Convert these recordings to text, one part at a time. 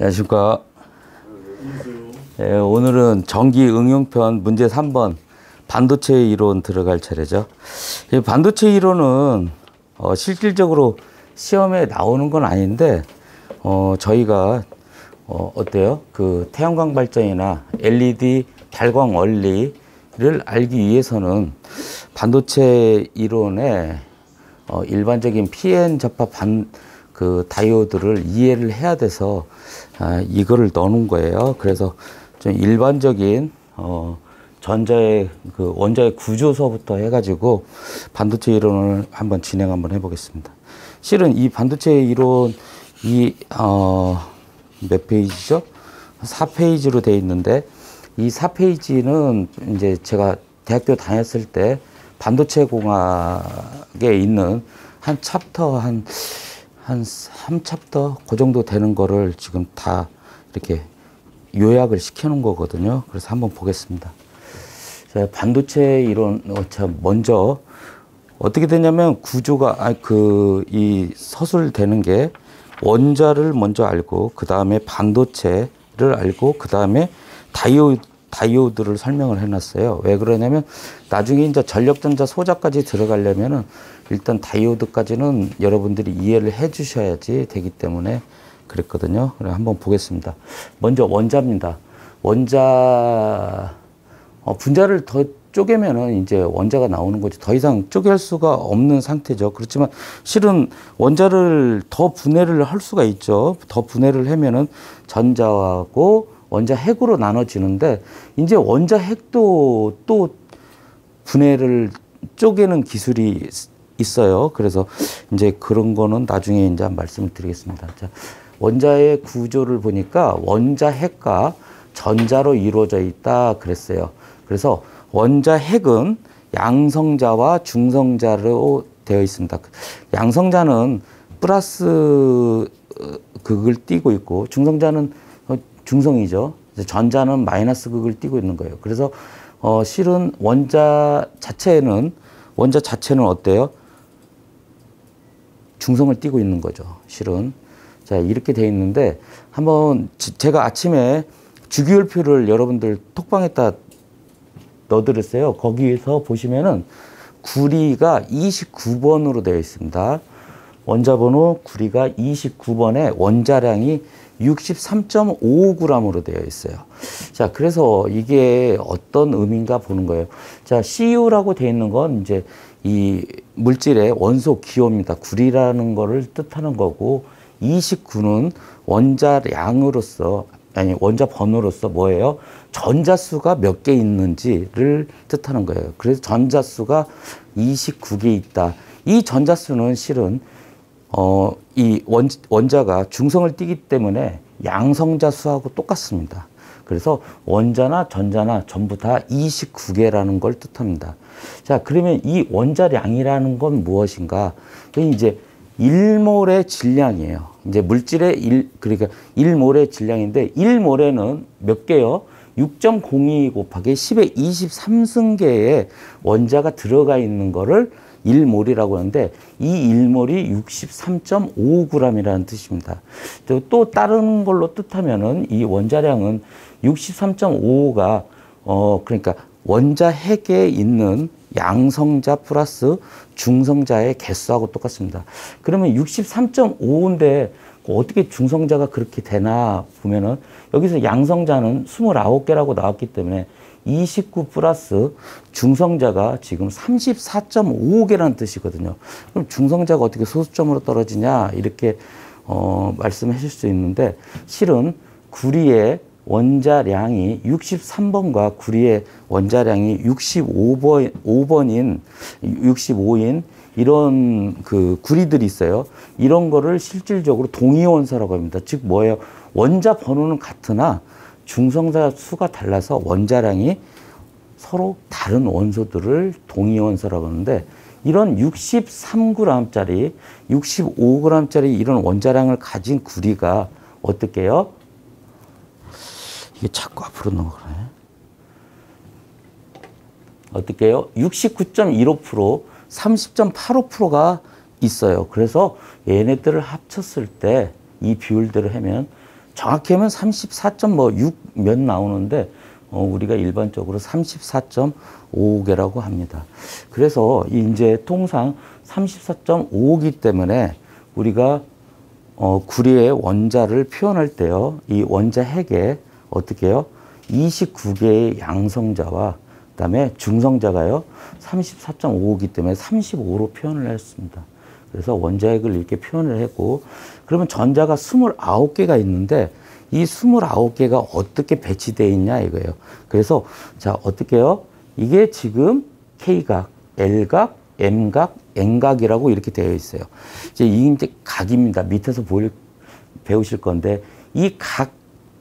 안녕하십니까. 예, 오늘은 전기 응용편 문제 3번 반도체 이론 들어갈 차례죠. 이 반도체 이론은 실질적으로 시험에 나오는 건 아닌데 저희가 어때요? 그 태양광 발전이나 LED 발광 원리를 알기 위해서는 반도체 이론의 일반적인 PN 접합 그 다이오드를 이해를 해야 돼서 이거를 넣는 거예요. 그래서 좀 일반적인 전자의 그 원자의 구조서부터 해가지고 반도체 이론을 한번 진행 한번 해보겠습니다. 실은 이 반도체 이론 이 몇 페이지죠? 4페이지로 돼 있는데 이 4페이지는 이제 제가 대학교 다녔을 때 반도체 공학에 있는 한 챕터 한 3챕터 그 정도 되는 거를 지금 다 이렇게 요약을 시켜놓은 거거든요. 그래서 한번 보겠습니다. 자, 반도체 이론 먼저 어떻게 되냐면 구조가 이 서술되는 게 원자를 먼저 알고 그 다음에 반도체를 알고 그 다음에 다이오드를 설명을 해놨어요. 왜 그러냐면 나중에 이제 전력전자 소자까지 들어가려면은 일단 다이오드까지는 여러분들이 이해를 해주셔야지 되기 때문에 그랬거든요. 그럼 한번 보겠습니다. 먼저 원자입니다. 원자 분자를 더 쪼개면은 이제 원자가 나오는 거지 더 이상 쪼갤 수가 없는 상태죠. 그렇지만 실은 원자를 더 분해를 할 수가 있죠. 더 분해를 하면은 전자하고 원자 핵으로 나눠지는데 이제 원자 핵도 또 분해를 쪼개는 기술이 있어요. 그래서 이제 그런 거는 나중에 이제 말씀을 드리겠습니다. 자, 원자의 구조를 보니까 원자 핵과 전자로 이루어져 있다 그랬어요. 그래서 원자 핵은 양성자와 중성자로 되어 있습니다. 양성자는 플러스 극을 띄고 있고 중성자는 중성이죠. 전자는 마이너스 극을 띄고 있는 거예요. 그래서 실은 원자 자체는 어때요? 중성을 띄고 있는 거죠. 실은. 자, 이렇게 돼 있는데 한번 제가 아침에 주기율표를 여러분들 톡방에다 넣어드렸어요. 거기에서 보시면은 구리가 29번으로 되어 있습니다. 원자번호 구리가 29번에 원자량이 63.55g으로 되어 있어요. 자, 그래서 이게 어떤 의미인가 보는 거예요. 자, CU라고 되어 있는 건 이제 이 물질의 원소 기호입니다. 구리라는 거를 뜻하는 거고 29는 원자량으로서 원자 번호로서 뭐예요? 전자수가 몇 개 있는지를 뜻하는 거예요. 그래서 전자수가 29개 있다. 이 전자수는 실은 이 원자가 중성을 띠기 때문에 양성자 수하고 똑같습니다. 그래서 원자나 전자나 전부 다 29개라는 걸 뜻합니다. 자, 그러면 이 원자량이라는 건 무엇인가? 이제 1몰의 질량이에요. 이제 물질의 그러니까 1몰의 질량인데 1몰에는 몇 개요? 6.02 곱하기 10의 23승계의 원자가 들어가 있는 거를 1몰이라고 하는데 이 1몰이 63.55g이라는 뜻입니다. 또 다른 걸로 뜻하면은 이 원자량은 63.55가 그러니까 원자 핵에 있는 양성자 플러스 중성자의 개수하고 똑같습니다. 그러면 63.5인데 어떻게 중성자가 그렇게 되나 보면은 여기서 양성자는 29개라고 나왔기 때문에 29 플러스 중성자가 지금 34.55개라는 뜻이거든요. 그럼 중성자가 어떻게 소수점으로 떨어지냐 이렇게 말씀하실 수 있는데 실은 구리의 원자량이 63번과 구리의 원자량이 65인 이런 그 구리들이 있어요. 이런 거를 실질적으로 동위원소라고 합니다. 즉 뭐예요? 원자 번호는 같으나 중성자 수가 달라서 원자량이 서로 다른 원소들을 동위원소라고 하는데 이런 63g짜리, 65g짜리 이런 원자량을 가진 구리가 어떻게 해요? 이게 자꾸 앞으로 넘어가네. 어떻게 해요? 69.15%, 30.85%가 있어요. 그래서 얘네들을 합쳤을 때 이 비율대로 하면 정확히 하면 34.6몇 나오는데 우리가 일반적으로 34.5개라고 합니다. 그래서 이제 통상 34.5기 때문에 우리가 구리의 원자를 표현할 때요, 이 원자 핵에 어떻게 해요? 29개의 양성자와 그다음에 중성자가요 34.5이기 때문에 35로 표현을 했습니다. 그래서 원자핵을 이렇게 표현을 했고, 그러면 전자가 29개가 있는데 이 29개가 어떻게 배치되어 있냐 이거예요. 그래서 자 어떻게 해요? 이게 지금 K각, L각, M각, N각이라고 이렇게 되어 있어요. 이제 이게 각입니다. 밑에서 배우실 건데 이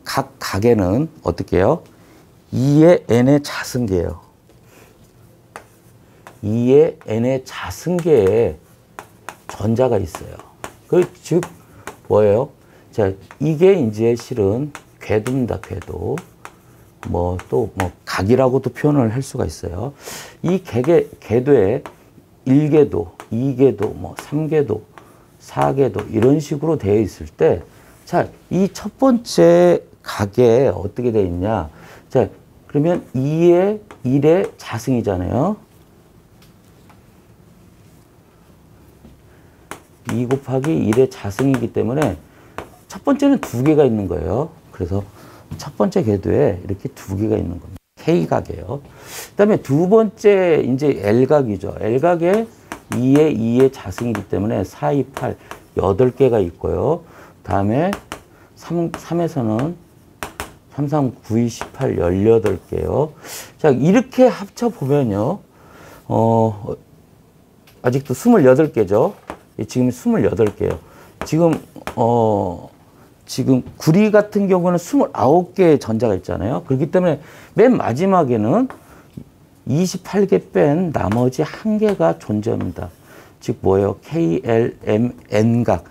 각 각에는 어떻게 해요? 2의 n의 자승계예요. 2의 n의 자승계에 전자가 있어요. 그 즉 뭐예요? 자, 이게 이제 실은 궤도입니다. 궤도. 뭐 또 뭐 각이라고도 표현을 할 수가 있어요. 이 궤도에 1궤도, 2궤도, 뭐 3궤도, 4궤도 이런 식으로 되어 있을 때 자, 이 첫 번째 각에 어떻게 되어 있냐? 자, 그러면 2의 1의 자승이잖아요. 2 곱하기 1의 자승이기 때문에 첫 번째는 2개가 있는 거예요. 그래서 첫 번째 궤도에 이렇게 2개가 있는 겁니다. K각이에요. 그 다음에 두 번째 이제 L각이죠. L각에 2의 2의 자승이기 때문에 4, 2, 8, 8개가 있고요. 다음에 3에서는 3, 3, 9, 2, 18, 18개요. 자, 이렇게 합쳐보면요. 아직도 28개죠. 지금 28개요. 지금 구리 같은 경우는 29개의 전자가 있잖아요. 그렇기 때문에 맨 마지막에는 28개 뺀 나머지 1개가 존재합니다. 즉, 뭐예요? K, L, M, N각.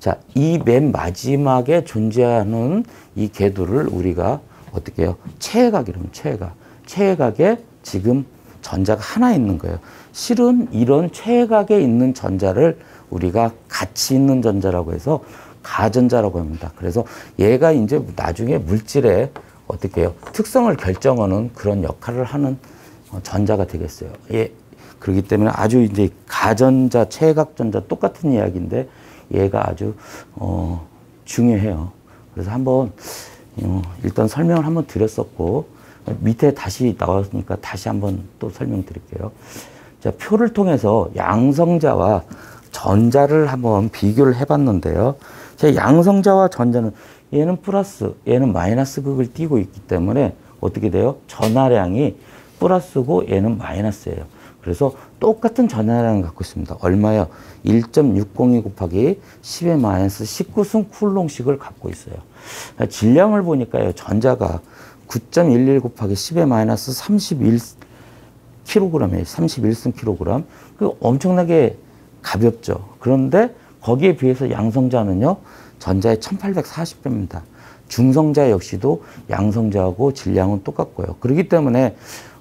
자, 이 맨 마지막에 존재하는 이 궤도를 우리가 어떻게 해요? 최애각이라면 최애각. 최애각에 지금 전자가 하나 있는 거예요. 실은 이런 최애각에 있는 전자를 우리가 같이 있는 전자라고 해서 가전자라고 합니다. 그래서 얘가 이제 나중에 물질의 어떻게 해요? 특성을 결정하는 그런 역할을 하는 전자가 되겠어요. 예. 그렇기 때문에 아주 이제 가전자, 최애각전자 똑같은 이야기인데 얘가 아주 중요해요. 그래서 한번 일단 설명을 한번 드렸었고 밑에 다시 나왔으니까 다시 한번 또 설명드릴게요. 자, 표를 통해서 양성자와 전자를 한번 비교를 해봤는데요. 자, 양성자와 전자는 얘는 플러스, 얘는 마이너스 극을 띄고 있기 때문에 어떻게 돼요? 전하량이 플러스고 얘는 마이너스예요. 그래서 똑같은 전하량을 갖고 있습니다. 얼마요? 1.602 곱하기 10의 마이너스 19승 쿨롱식을 갖고 있어요. 질량을 보니까요, 전자가 9.11 곱하기 10의 마이너스 31kg이에요. 31승 kg. 그 엄청나게 가볍죠. 그런데 거기에 비해서 양성자는요, 전자의 1840배입니다. 중성자 역시도 양성자하고 질량은 똑같고요. 그렇기 때문에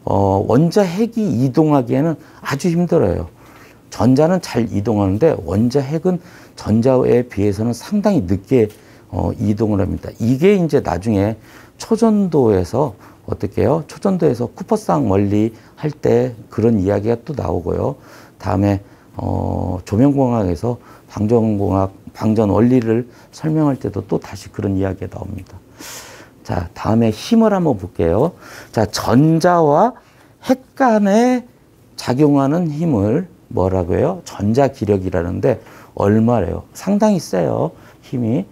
원자 핵이 이동하기에는 아주 힘들어요. 전자는 잘 이동하는데 원자 핵은 전자에 비해서는 상당히 늦게 이동을 합니다. 이게 이제 나중에 초전도에서 어떻게 해요? 초전도에서 쿠퍼상 원리 할 때 그런 이야기가 또 나오고요. 다음에 조명공학에서 방전 원리를 설명할 때도 또 다시 그런 이야기가 나옵니다. 자, 다음에 힘을 한번 볼게요. 자, 전자와 핵 간에 작용하는 힘을 뭐라고 해요? 전자기력이라는데 얼마래요? 상당히 세요. 힘이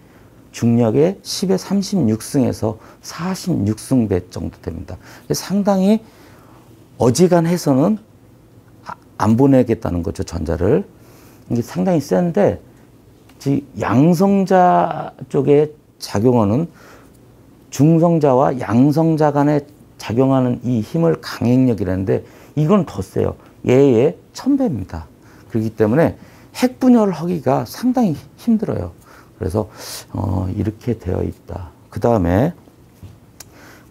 중력의 10의 36승에서 46승배 정도 됩니다. 상당히 어지간해서는 안 보내겠다는 거죠, 전자를. 이게 상당히 센데 양성자 쪽에 작용하는 중성자와 양성자 간에 작용하는 이 힘을 강행력이라는데 이건 더 세요. 얘의 1000배입니다. 그렇기 때문에 핵 분열을 하기가 상당히 힘들어요. 그래서 이렇게 되어 있다. 그 다음에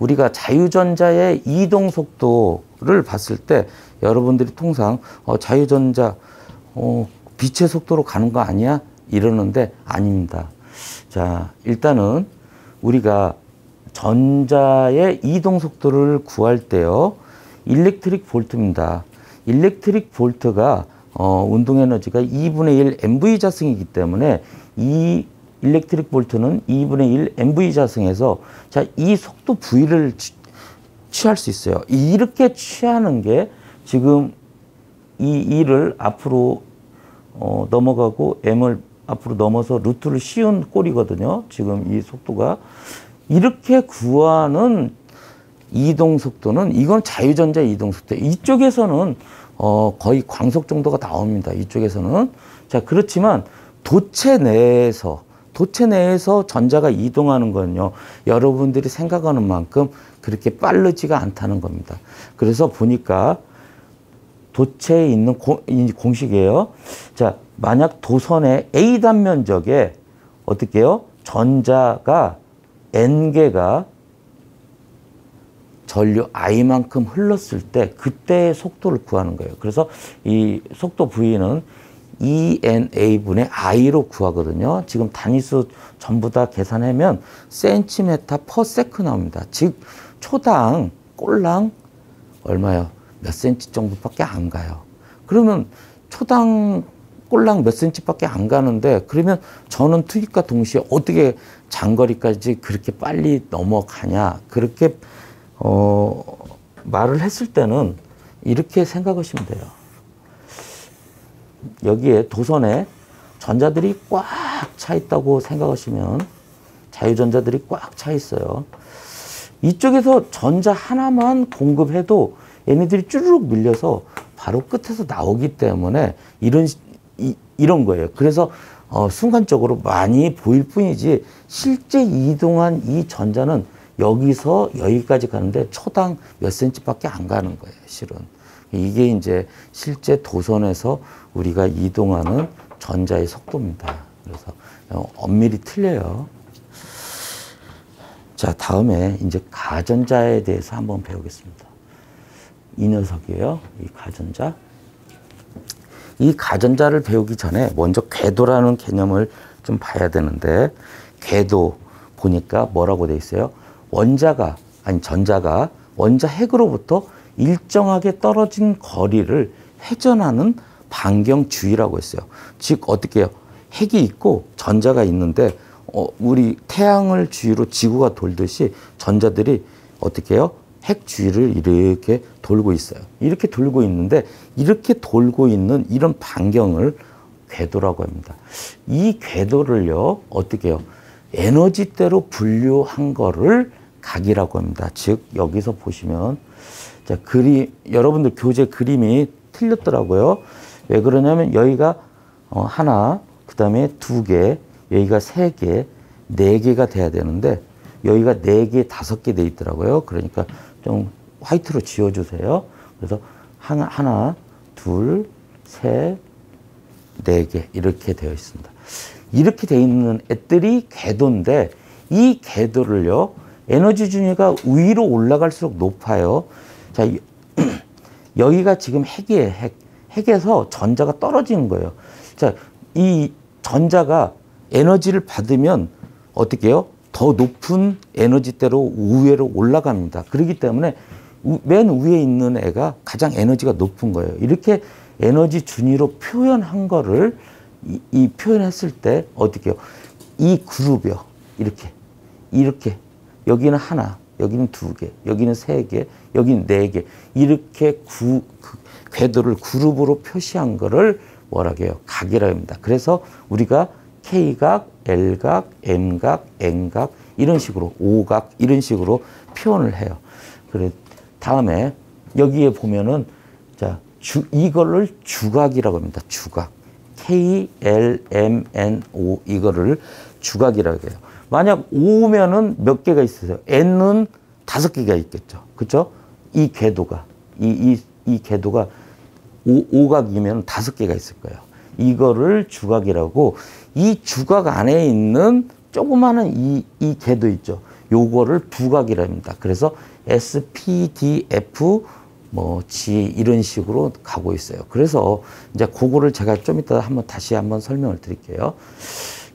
우리가 자유전자의 이동 속도를 봤을 때 여러분들이 통상 자유전자 빛의 속도로 가는 거 아니야? 이러는데 아닙니다. 자, 일단은 우리가 전자의 이동 속도를 구할 때요, 일렉트릭 볼트입니다. 일렉트릭 볼트가 운동 에너지가 2분의 1 MV 자승이기 때문에 이 일렉트릭 볼트는 2분의 1 MV 자승에서 자, 이 속도 V를 취할 수 있어요. 이렇게 취하는 게 지금 이 2를 앞으로 넘어가고 M을 앞으로 넘어서 루트를 씌운 꼴이거든요. 지금 이 속도가. 이렇게 구하는 이동 속도는, 이건 자유전자 이동 속도. 이쪽에서는 거의 광속 정도가 나옵니다. 이쪽에서는. 자, 그렇지만 도체 내에서 전자가 이동하는 건요, 여러분들이 생각하는 만큼 그렇게 빠르지가 않다는 겁니다. 그래서 보니까 도체에 있는 공식이에요. 자, 만약 도선의 A 단면적에 어떻게 해요? 전자가 N개가 전류 I만큼 흘렀을 때 그때의 속도를 구하는 거예요. 그래서 이 속도 V는 ENA분의 I로 구하거든요. 지금 단위수 전부 다 계산하면 센티미터 퍼 세크 나옵니다. 즉 초당 꼴랑 얼마요? 몇 센치 정도밖에 안 가요. 그러면 초당 꼴랑 몇 센치밖에 안 가는데, 그러면 저는 투입과 동시에 어떻게 장거리까지 그렇게 빨리 넘어가냐, 그렇게 말을 했을 때는 이렇게 생각하시면 돼요. 여기에 도선에 전자들이 꽉 차 있다고 생각하시면, 자유전자들이 꽉 차 있어요. 이쪽에서 전자 하나만 공급해도 얘네들이 쭈르륵 밀려서 바로 끝에서 나오기 때문에 이런 거예요. 그래서 순간적으로 많이 보일 뿐이지 실제 이동한 이 전자는 여기서 여기까지 가는데 초당 몇 센치밖에 안 가는 거예요, 실은. 이게 이제 실제 도선에서 우리가 이동하는 전자의 속도입니다. 그래서 엄밀히 틀려요. 자, 다음에 이제 가전자에 대해서 한번 배우겠습니다. 이 녀석이에요, 이 가전자. 이 가전자를 배우기 전에 먼저 궤도라는 개념을 좀 봐야 되는데, 궤도 보니까 뭐라고 돼 있어요? 전자가 원자 핵으로부터 일정하게 떨어진 거리를 회전하는 반경주위라고 했어요. 즉 어떻게 해요? 핵이 있고 전자가 있는데 우리 태양을 주위로 지구가 돌듯이 전자들이 어떻게 해요? 핵 주위를 이렇게 돌고 있어요. 이렇게 돌고 있는데, 이렇게 돌고 있는 이런 반경을 궤도라고 합니다. 이 궤도를요, 어떻게 해요? 에너지대로 분류한 거를 각이라고 합니다. 즉 여기서 보시면, 자, 여러분들 교재 그림이 틀렸더라고요. 왜 그러냐면 여기가 하나, 그 다음에 두 개, 여기가 세 개, 네 개가 돼야 되는데 여기가 네 개, 다섯 개 돼 있더라고요. 그러니까 좀 화이트로 지워주세요. 그래서 하나, 둘, 셋, 네 개 이렇게 되어 있습니다. 이렇게 되어 있는 애들이 궤도인데, 이 궤도를요, 에너지 준위가 위로 올라갈수록 높아요. 자, 여기가 지금 핵이에요. 핵에서 전자가 떨어지는 거예요. 자, 이 전자가 에너지를 받으면 어떻게 해요? 더 높은 에너지대로 우회로 올라갑니다. 그렇기 때문에 맨 위에 있는 애가 가장 에너지가 높은 거예요. 이렇게 에너지 준위로 표현한 거를 이 표현했을 때 어떻게 해요? 이 그룹이요. 이렇게 여기는 하나, 여기는 두 개, 여기는 세 개, 여기는 네 개, 이렇게 궤도를 그룹으로 표시한 거를 뭐라고 해요? 각이라고 합니다. 그래서 우리가 K각, L각, M각, N각 이런 식으로, O각 이런 식으로 표현을 해요. 그래, 다음에 여기에 보면은, 자, 이거를 주각이라고 합니다. 주각. K, L, M, N, O 이거를 주각이라고 해요. 만약 O면은 몇 개가 있어요? N은 다섯 개가 있겠죠. 그렇죠? 이 궤도가 이 궤도가 O각이면 다섯 개가 있을 거예요. 이거를 주각이라고, 이 주각 안에 있는 조그마한 이 궤도 있죠. 요거를 부각이라 합니다. 그래서 S, P, D, F, 뭐 G 이런 식으로 가고 있어요. 그래서 이제 그거를 제가 좀 이따 한번 다시 설명을 드릴게요.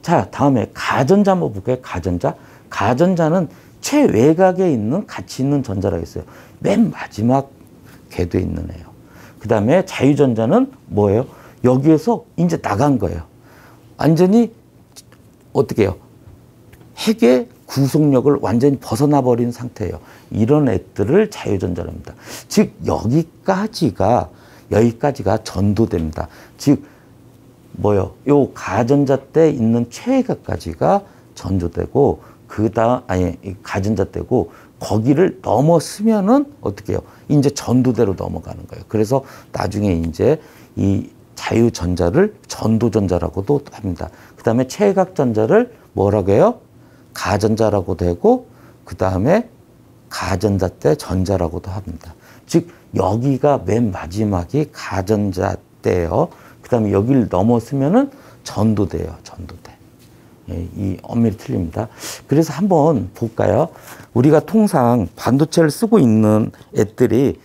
자, 다음에 가전자 한번 볼게요. 가전자. 가전자는 최외곽에 있는 가치 있는 전자라고 했어요. 맨 마지막 궤도에 있는 애예요. 그 다음에 자유전자는 뭐예요? 여기에서 이제 나간 거예요. 완전히 어떻게 해요? 핵의 구속력을 완전히 벗어나버린 상태예요. 이런 애들을 자유전자랍니다. 즉 여기까지가 전도됩니다. 즉 뭐요? 요 가전자 때 있는 최외곽까지가 전도되고 가전자 때고 거기를 넘어서면은 어떻게 해요? 이제 전도대로 넘어가는 거예요. 그래서 나중에 이제 이 자유전자를 전도전자라고도 합니다. 그 다음에 최외곽전자를 뭐라고 해요? 가전자라고도 하고 그 다음에 가전자 때 전자라고도 합니다. 즉 여기가 맨 마지막이 가전자 때예요. 그 다음에 여기를 넘어서면은 전도대예요. 전도대. 예, 이 엄밀히 틀립니다. 그래서 한번 볼까요? 우리가 통상 반도체를 쓰고 있는 애들이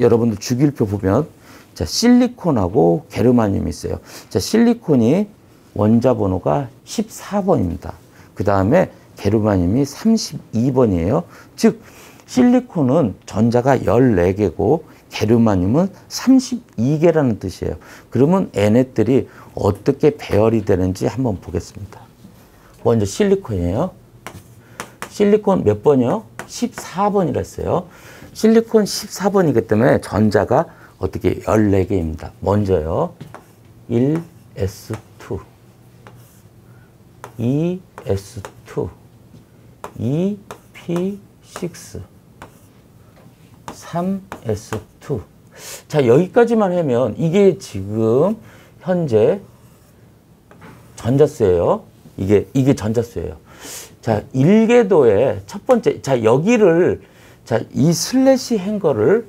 여러분들 주기율표 보면 자, 실리콘하고 게르마늄이 있어요. 자, 실리콘이 원자 번호가 14번입니다. 그 다음에 게르마늄이 32번이에요. 즉 실리콘은 전자가 14개고 게르마늄은 32개라는 뜻이에요. 그러면 얘네들이 어떻게 배열이 되는지 한번 보겠습니다. 먼저 실리콘이에요. 실리콘 몇 번이요? 14번이라 했어요. 실리콘 14번이기 때문에 전자가 어떻게 14개입니다. 먼저요. 1s2, 2s2, 2p6, 3s2. 자, 여기까지만 하면 이게 지금 현재 전자수예요. 이게 전자수예요. 자, 1계도의 첫 번째, 자, 여기를, 자, 이 슬래시 한 거를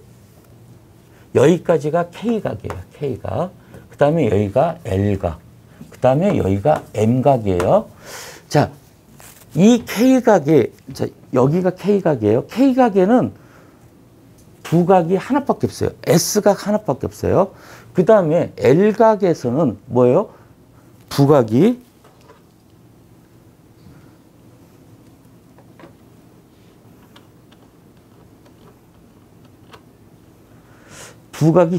여기까지가 K각이에요. K각. 그 다음에 여기가 L각. 그 다음에 여기가 M각이에요. 자, 이 K각에, 자, 여기가 K각이에요. K각에는 두 각이 하나밖에 없어요. S각 하나밖에 없어요. 그 다음에 L각에서는 뭐예요? 두 각이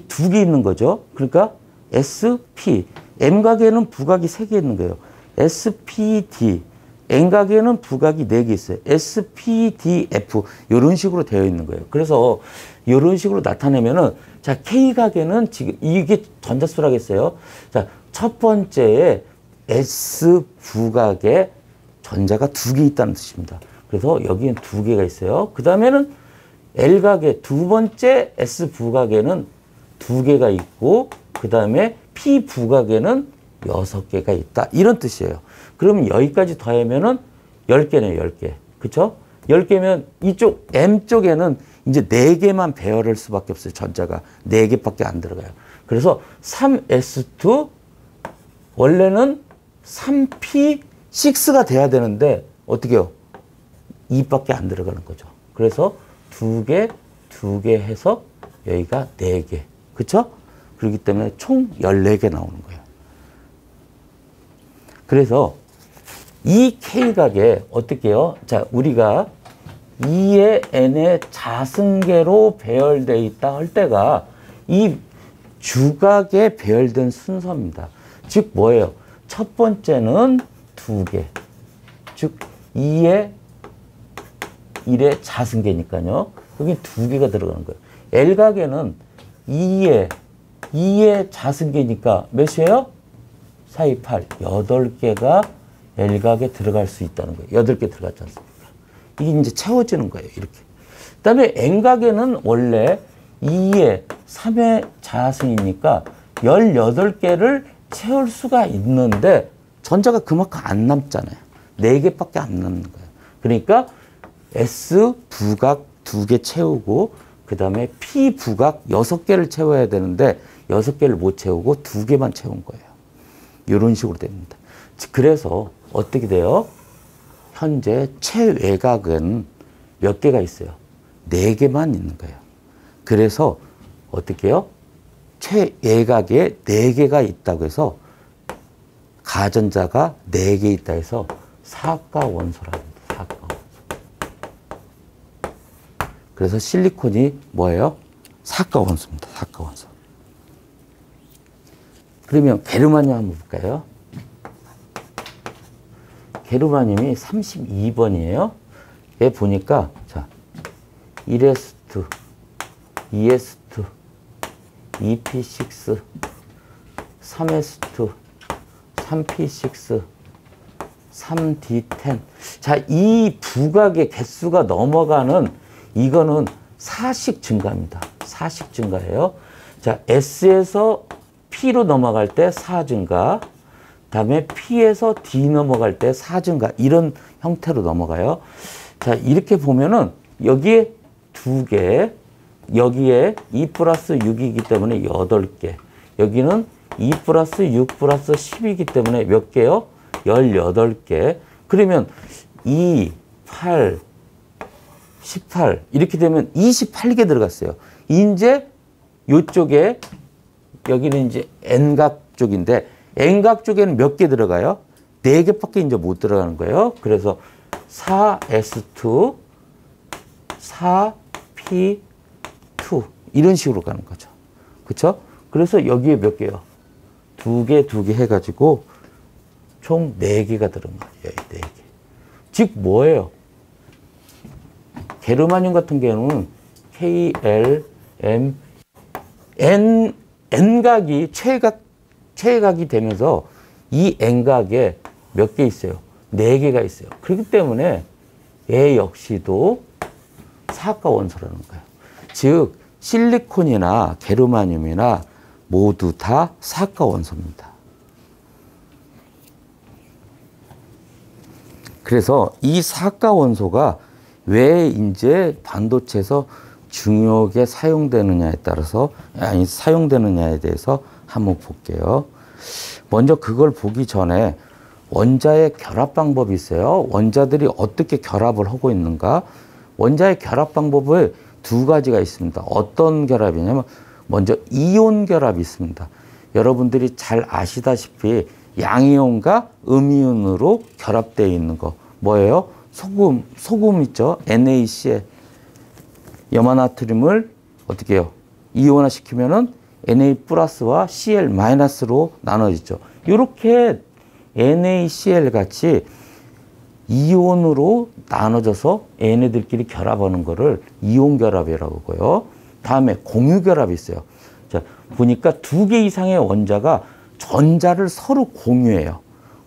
두 개 있는 거죠. 그러니까 S, P. M각에는 부각이 3개 있는 거예요. S, P, D. N각에는 부각이 4개 있어요. S, P, D, F. 이런 식으로 되어 있는 거예요. 그래서 이런 식으로 나타내면은 자, K각에는 지금 이게 전자수라고 했어요. 자, 첫 번째에 S 부각에 전자가 2개 있다는 뜻입니다. 그래서 여기엔 2개가 있어요. 그 다음에는 L각에 두 번째 S 부각에는 2개가 있고 그 다음에 P 부각에는 6개가 있다. 이런 뜻이에요. 그러면 여기까지 더하면은 10개네요. 10개. 그렇죠? 10개면 이쪽 M 쪽에는 이제 4개만 배열할 수밖에 없어요. 전자가 4개밖에 안 들어가요. 그래서 3S2 원래는 3P6가 돼야 되는데 어떻게 해요? 2밖에 안 들어가는 거죠. 그래서 2개, 2개 해서 여기가 4개. 그렇죠? 그렇기 때문에 총 14개 나오는 거예요. 그래서 이 K각에 어떻게 해요? 자, 우리가 2의 n의 자승계로 배열되어 있다 할 때가 이 주각에 배열된 순서입니다. 즉 뭐예요? 첫 번째는 2개. 즉 2의 1의 자승계니까요. 여기 2개가 들어가는 거예요. L각에는 2의 자승계니까 몇이에요? 4, 2, 8. 8개가 L각에 들어갈 수 있다는 거예요. 8개 들어갔지 않습니까? 이게 이제 채워지는 거예요. 이렇게. 그 다음에 N각에는 원래 2의 3의 자승이니까 18개를 채울 수가 있는데 전자가 그만큼 안 남잖아요. 4개밖에 안 남는 거예요. 그러니까 S 부각 2개 채우고 그 다음에 P 부각 6개를 채워야 되는데 6개를 못 채우고 2개만 채운 거예요. 이런 식으로 됩니다. 그래서 어떻게 돼요? 현재 최외곽은 몇 개가 있어요? 4개만 있는 거예요. 그래서 어떻게 해요? 최외곽에 4개가 있다고 해서 가전자가 4개 있다 해서 사과 원소랍니다. 사과 원소. 그래서 실리콘이 뭐예요? 사과 원소입니다. 사과 원소. 그러면 게르마늄 한번 볼까요? 게르마늄이 32번이에요. 얘 보니까 자 1s2, 2s2, 2p6, 3s2, 3p6, 3d10. 자, 이 부각의 개수가 넘어가는 이거는 사식 증가입니다. 사식 증가예요. 자, s에서 p로 넘어갈 때 4 증가, 다음에 p에서 d 넘어갈 때 4 증가, 이런 형태로 넘어가요. 자, 이렇게 보면은 여기에 2개, 여기에 2 플러스 6이기 때문에 8개, 여기는 2 플러스 6 플러스 10이기 때문에 몇 개요? 18개. 그러면 2, 8, 18 이렇게 되면 28개 들어갔어요. 이제 이쪽에 여기는 이제 N각 쪽인데 N각 쪽에는 몇 개 들어가요? 4개밖에 이제 못 들어가는 거예요. 그래서 4S2, 4P2 이런 식으로 가는 거죠. 그렇죠? 그래서 여기에 몇 개요? 2개, 2개 해가지고 총 4개가 들은 거예요. 4개. 즉 뭐예요? 게르마늄 같은 경우는 K, L, M, N, N각이 최각이 되면서 이 N각에 몇 개 있어요? 4개가 있어요. 그렇기 때문에 얘 역시도 사과 원소라는 거예요. 즉 실리콘이나 게르마늄이나 모두 다 사과 원소입니다. 그래서 이 사과 원소가 왜 이제 반도체에서 중요하게 사용되느냐에 따라서 사용되느냐에 대해서 한번 볼게요. 먼저 그걸 보기 전에 원자의 결합 방법이 있어요. 원자들이 어떻게 결합을 하고 있는가? 원자의 결합 방법을 2가지가 있습니다. 어떤 결합이냐면 먼저 이온 결합이 있습니다. 여러분들이 잘 아시다시피 양이온과 음이온으로 결합되어 있는 거 뭐예요? 소금 있죠? NaCl 염화나트륨을 어떻게 해요? 이온화 시키면은 Na 플러스와 Cl 마이너스로 나눠지죠. 이렇게 NaCl 같이 이온으로 나눠져서 얘네들끼리 결합하는 거를 이온 결합이라고 하고요. 다음에 공유 결합이 있어요. 자, 보니까 2개 이상의 원자가 전자를 서로 공유해요.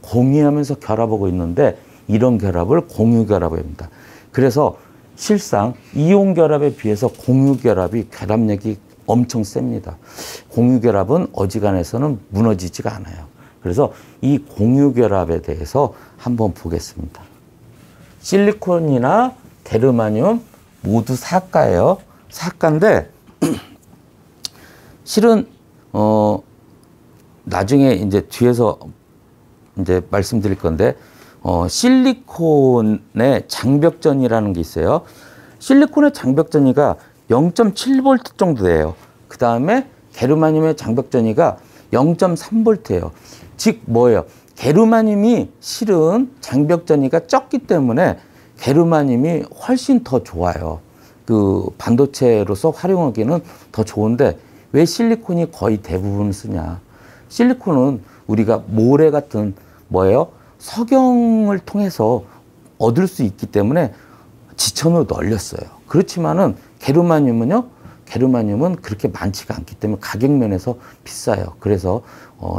공유하면서 결합하고 있는데 이런 결합을 공유 결합입니다. 그래서 실상 이온 결합에 비해서 공유 결합이 결합력이 엄청 셉니다. 공유 결합은 어지간해서는 무너지지가 않아요. 그래서 이 공유 결합에 대해서 한번 보겠습니다. 실리콘이나 게르마늄 모두 사과예요. 사과인데 실은 나중에 이제 뒤에서 이제 말씀드릴 건데 실리콘의 장벽전이라는 게 있어요. 실리콘의 장벽전이가 0.7V 정도 돼요. 그 다음에 게르마늄의 장벽전이가 0.3V예요. 즉 뭐예요? 게르마늄이 실은 장벽전이가 적기 때문에 게르마늄이 훨씬 더 좋아요. 그 반도체로서 활용하기는 더 좋은데 왜 실리콘이 거의 대부분 쓰냐? 실리콘은 우리가 모래 같은 뭐예요? 석영을 통해서 얻을 수 있기 때문에 지천으로 널렸어요. 그렇지만은 게르마늄은요? 게르마늄은 그렇게 많지가 않기 때문에 가격 면에서 비싸요. 그래서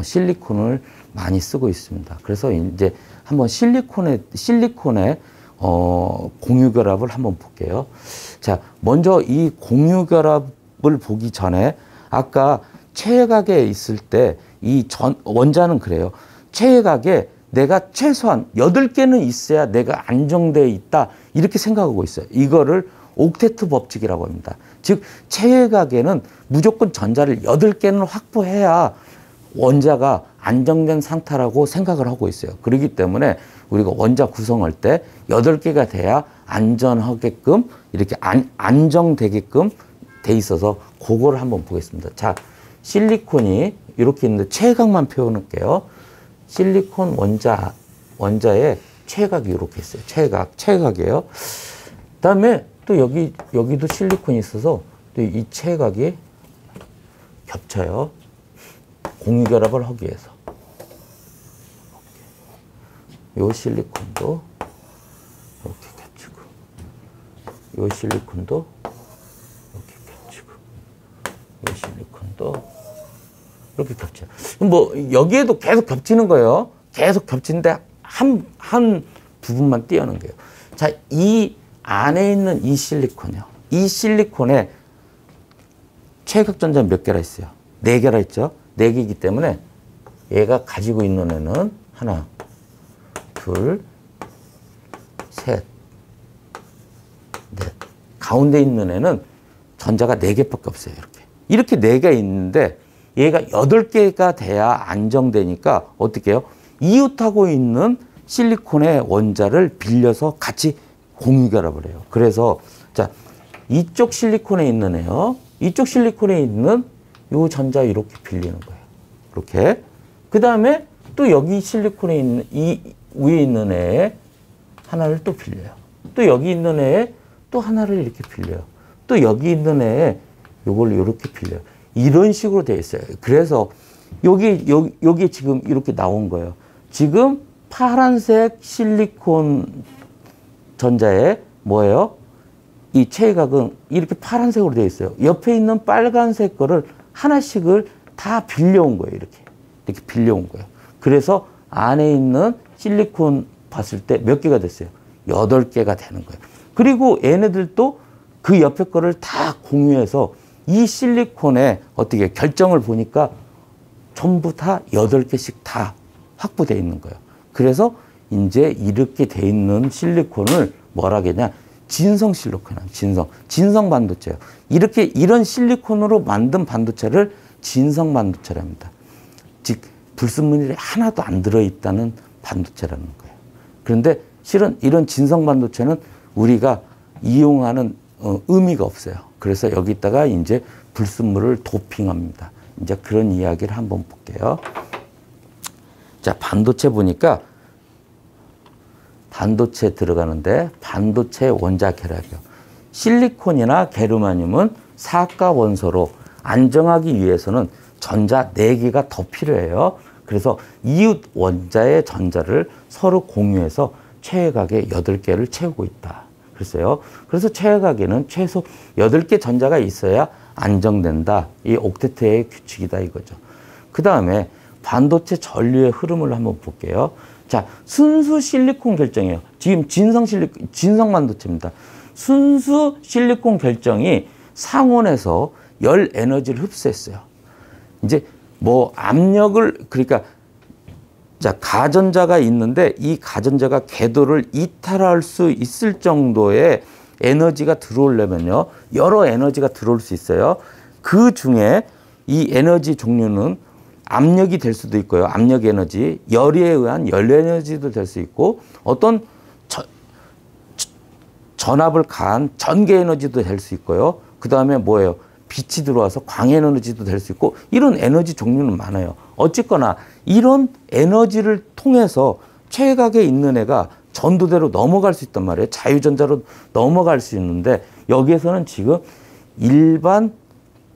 실리콘을 많이 쓰고 있습니다. 그래서 이제 한번 실리콘의 공유 결합을 한번 볼게요. 자, 먼저 이 공유 결합을 보기 전에 아까 최외각에 있을 때 이 원자는 그래요. 최외각에 내가 최소한 8개는 있어야 내가 안정되어 있다 이렇게 생각하고 있어요. 이거를 옥테트 법칙이라고 합니다. 즉 최외각에는 무조건 전자를 8개는 확보해야 원자가 안정된 상태라고 생각을 하고 있어요. 그렇기 때문에 우리가 원자 구성할 때 8개가 돼야 안전하게끔 이렇게 안정되게끔 돼 있어서 그거를 한번 보겠습니다. 자, 실리콘이 이렇게 있는데 최외각만 표현할게요. 실리콘 원자의 체각이 이렇게 있어요. 체각이에요. 그 다음에 또 여기도 실리콘이 있어서 또 이 체각이 겹쳐요. 공유결합을 하기 위해서. 요 실리콘도 이렇게 겹치고, 요 실리콘도 이렇게 겹치고, 요 실리콘도 이렇게 겹쳐요. 뭐, 여기에도 계속 겹치는 거예요. 계속 겹치는데 한 부분만 떼어놓은 거예요. 자, 이 안에 있는 이 실리콘이요. 이 실리콘에 체각전자 몇 개나 있어요? 4개나 있죠? 4개이기 때문에 얘가 가지고 있는 애는 하나, 둘, 셋, 넷. 가운데 있는 애는 전자가 4개밖에 없어요. 이렇게 4개 있는데 얘가 8개가 돼야 안정되니까 어떻게 해요? 이웃하고 있는 실리콘의 원자를 빌려서 같이 공유결합을 해요. 그래서 자, 이쪽 실리콘에 있는 애요. 이쪽 실리콘에 있는 요 전자 이렇게 빌리는 거예요. 이렇게. 그 다음에 또 여기 실리콘에 있는 이 위에 있는 애에 하나를 또 빌려요. 또 여기 있는 애에 또 하나를 이렇게 빌려요. 또 여기 있는 애에 요걸 이렇게 빌려요. 이런 식으로 되어 있어요. 그래서 여기 지금 이렇게 나온 거예요. 지금 파란색 실리콘 전자에 뭐예요? 이 체각은 이렇게 파란색으로 되어 있어요. 옆에 있는 빨간색 거를 하나씩을 다 빌려온 거예요. 이렇게 빌려온 거예요. 그래서 안에 있는 실리콘 봤을 때 몇 개가 됐어요? 8개가 되는 거예요. 그리고 얘네들도 그 옆에 거를 다 공유해서 이 실리콘의 어떻게 결정을 보니까 전부 다 8개씩 다 확보되어 있는 거예요. 그래서 이제 이렇게 돼 있는 실리콘을 뭐라 그러냐? 진성 실리콘이야. 진성 반도체예요. 이렇게 이런 실리콘으로 만든 반도체를 진성 반도체랍니다. 즉 불순물이 하나도 안 들어 있다는 반도체라는 거예요. 그런데 실은 이런 진성 반도체는 우리가 이용하는 의미가 없어요. 그래서 여기다가 이제 불순물을 도핑합니다. 이제 그런 이야기를 한번 볼게요. 자, 반도체 보니까 반도체 들어가는데 반도체 원자 결합이요. 실리콘이나 게르마늄은 사가 원소로 안정하기 위해서는 전자 4개가 더 필요해요. 그래서 이웃 원자의 전자를 서로 공유해서 최애각에 8개를 채우고 있다. 글쎄요. 그래서 최애각에는 최소 8개 전자가 있어야 안정된다. 이 옥테트의 규칙이다 이거죠. 그 다음에 반도체 전류의 흐름을 한번 볼게요. 자, 순수 실리콘 결정이에요. 지금 진성 반도체입니다. 순수 실리콘 결정이 상온에서 열 에너지를 흡수했어요. 이제 뭐 압력을, 그러니까 자, 가전자가 있는데 이 가전자가 궤도를 이탈할 수 있을 정도의 에너지가 들어오려면요. 여러 에너지가 들어올 수 있어요. 그 중에 이 에너지 종류는 압력이 될 수도 있고요. 압력 에너지, 열에 의한 열 에너지도 될 수 있고, 어떤 전압을 가한 전기 에너지도 될 수 있고요. 그 다음에 뭐예요? 빛이 들어와서 광 에너지도 될 수 있고, 이런 에너지 종류는 많아요. 어쨌거나 이런 에너지를 통해서 최각에 있는 애가 전도대로 넘어갈 수 있단 말이에요. 자유전자로 넘어갈 수 있는데 여기에서는 지금 일반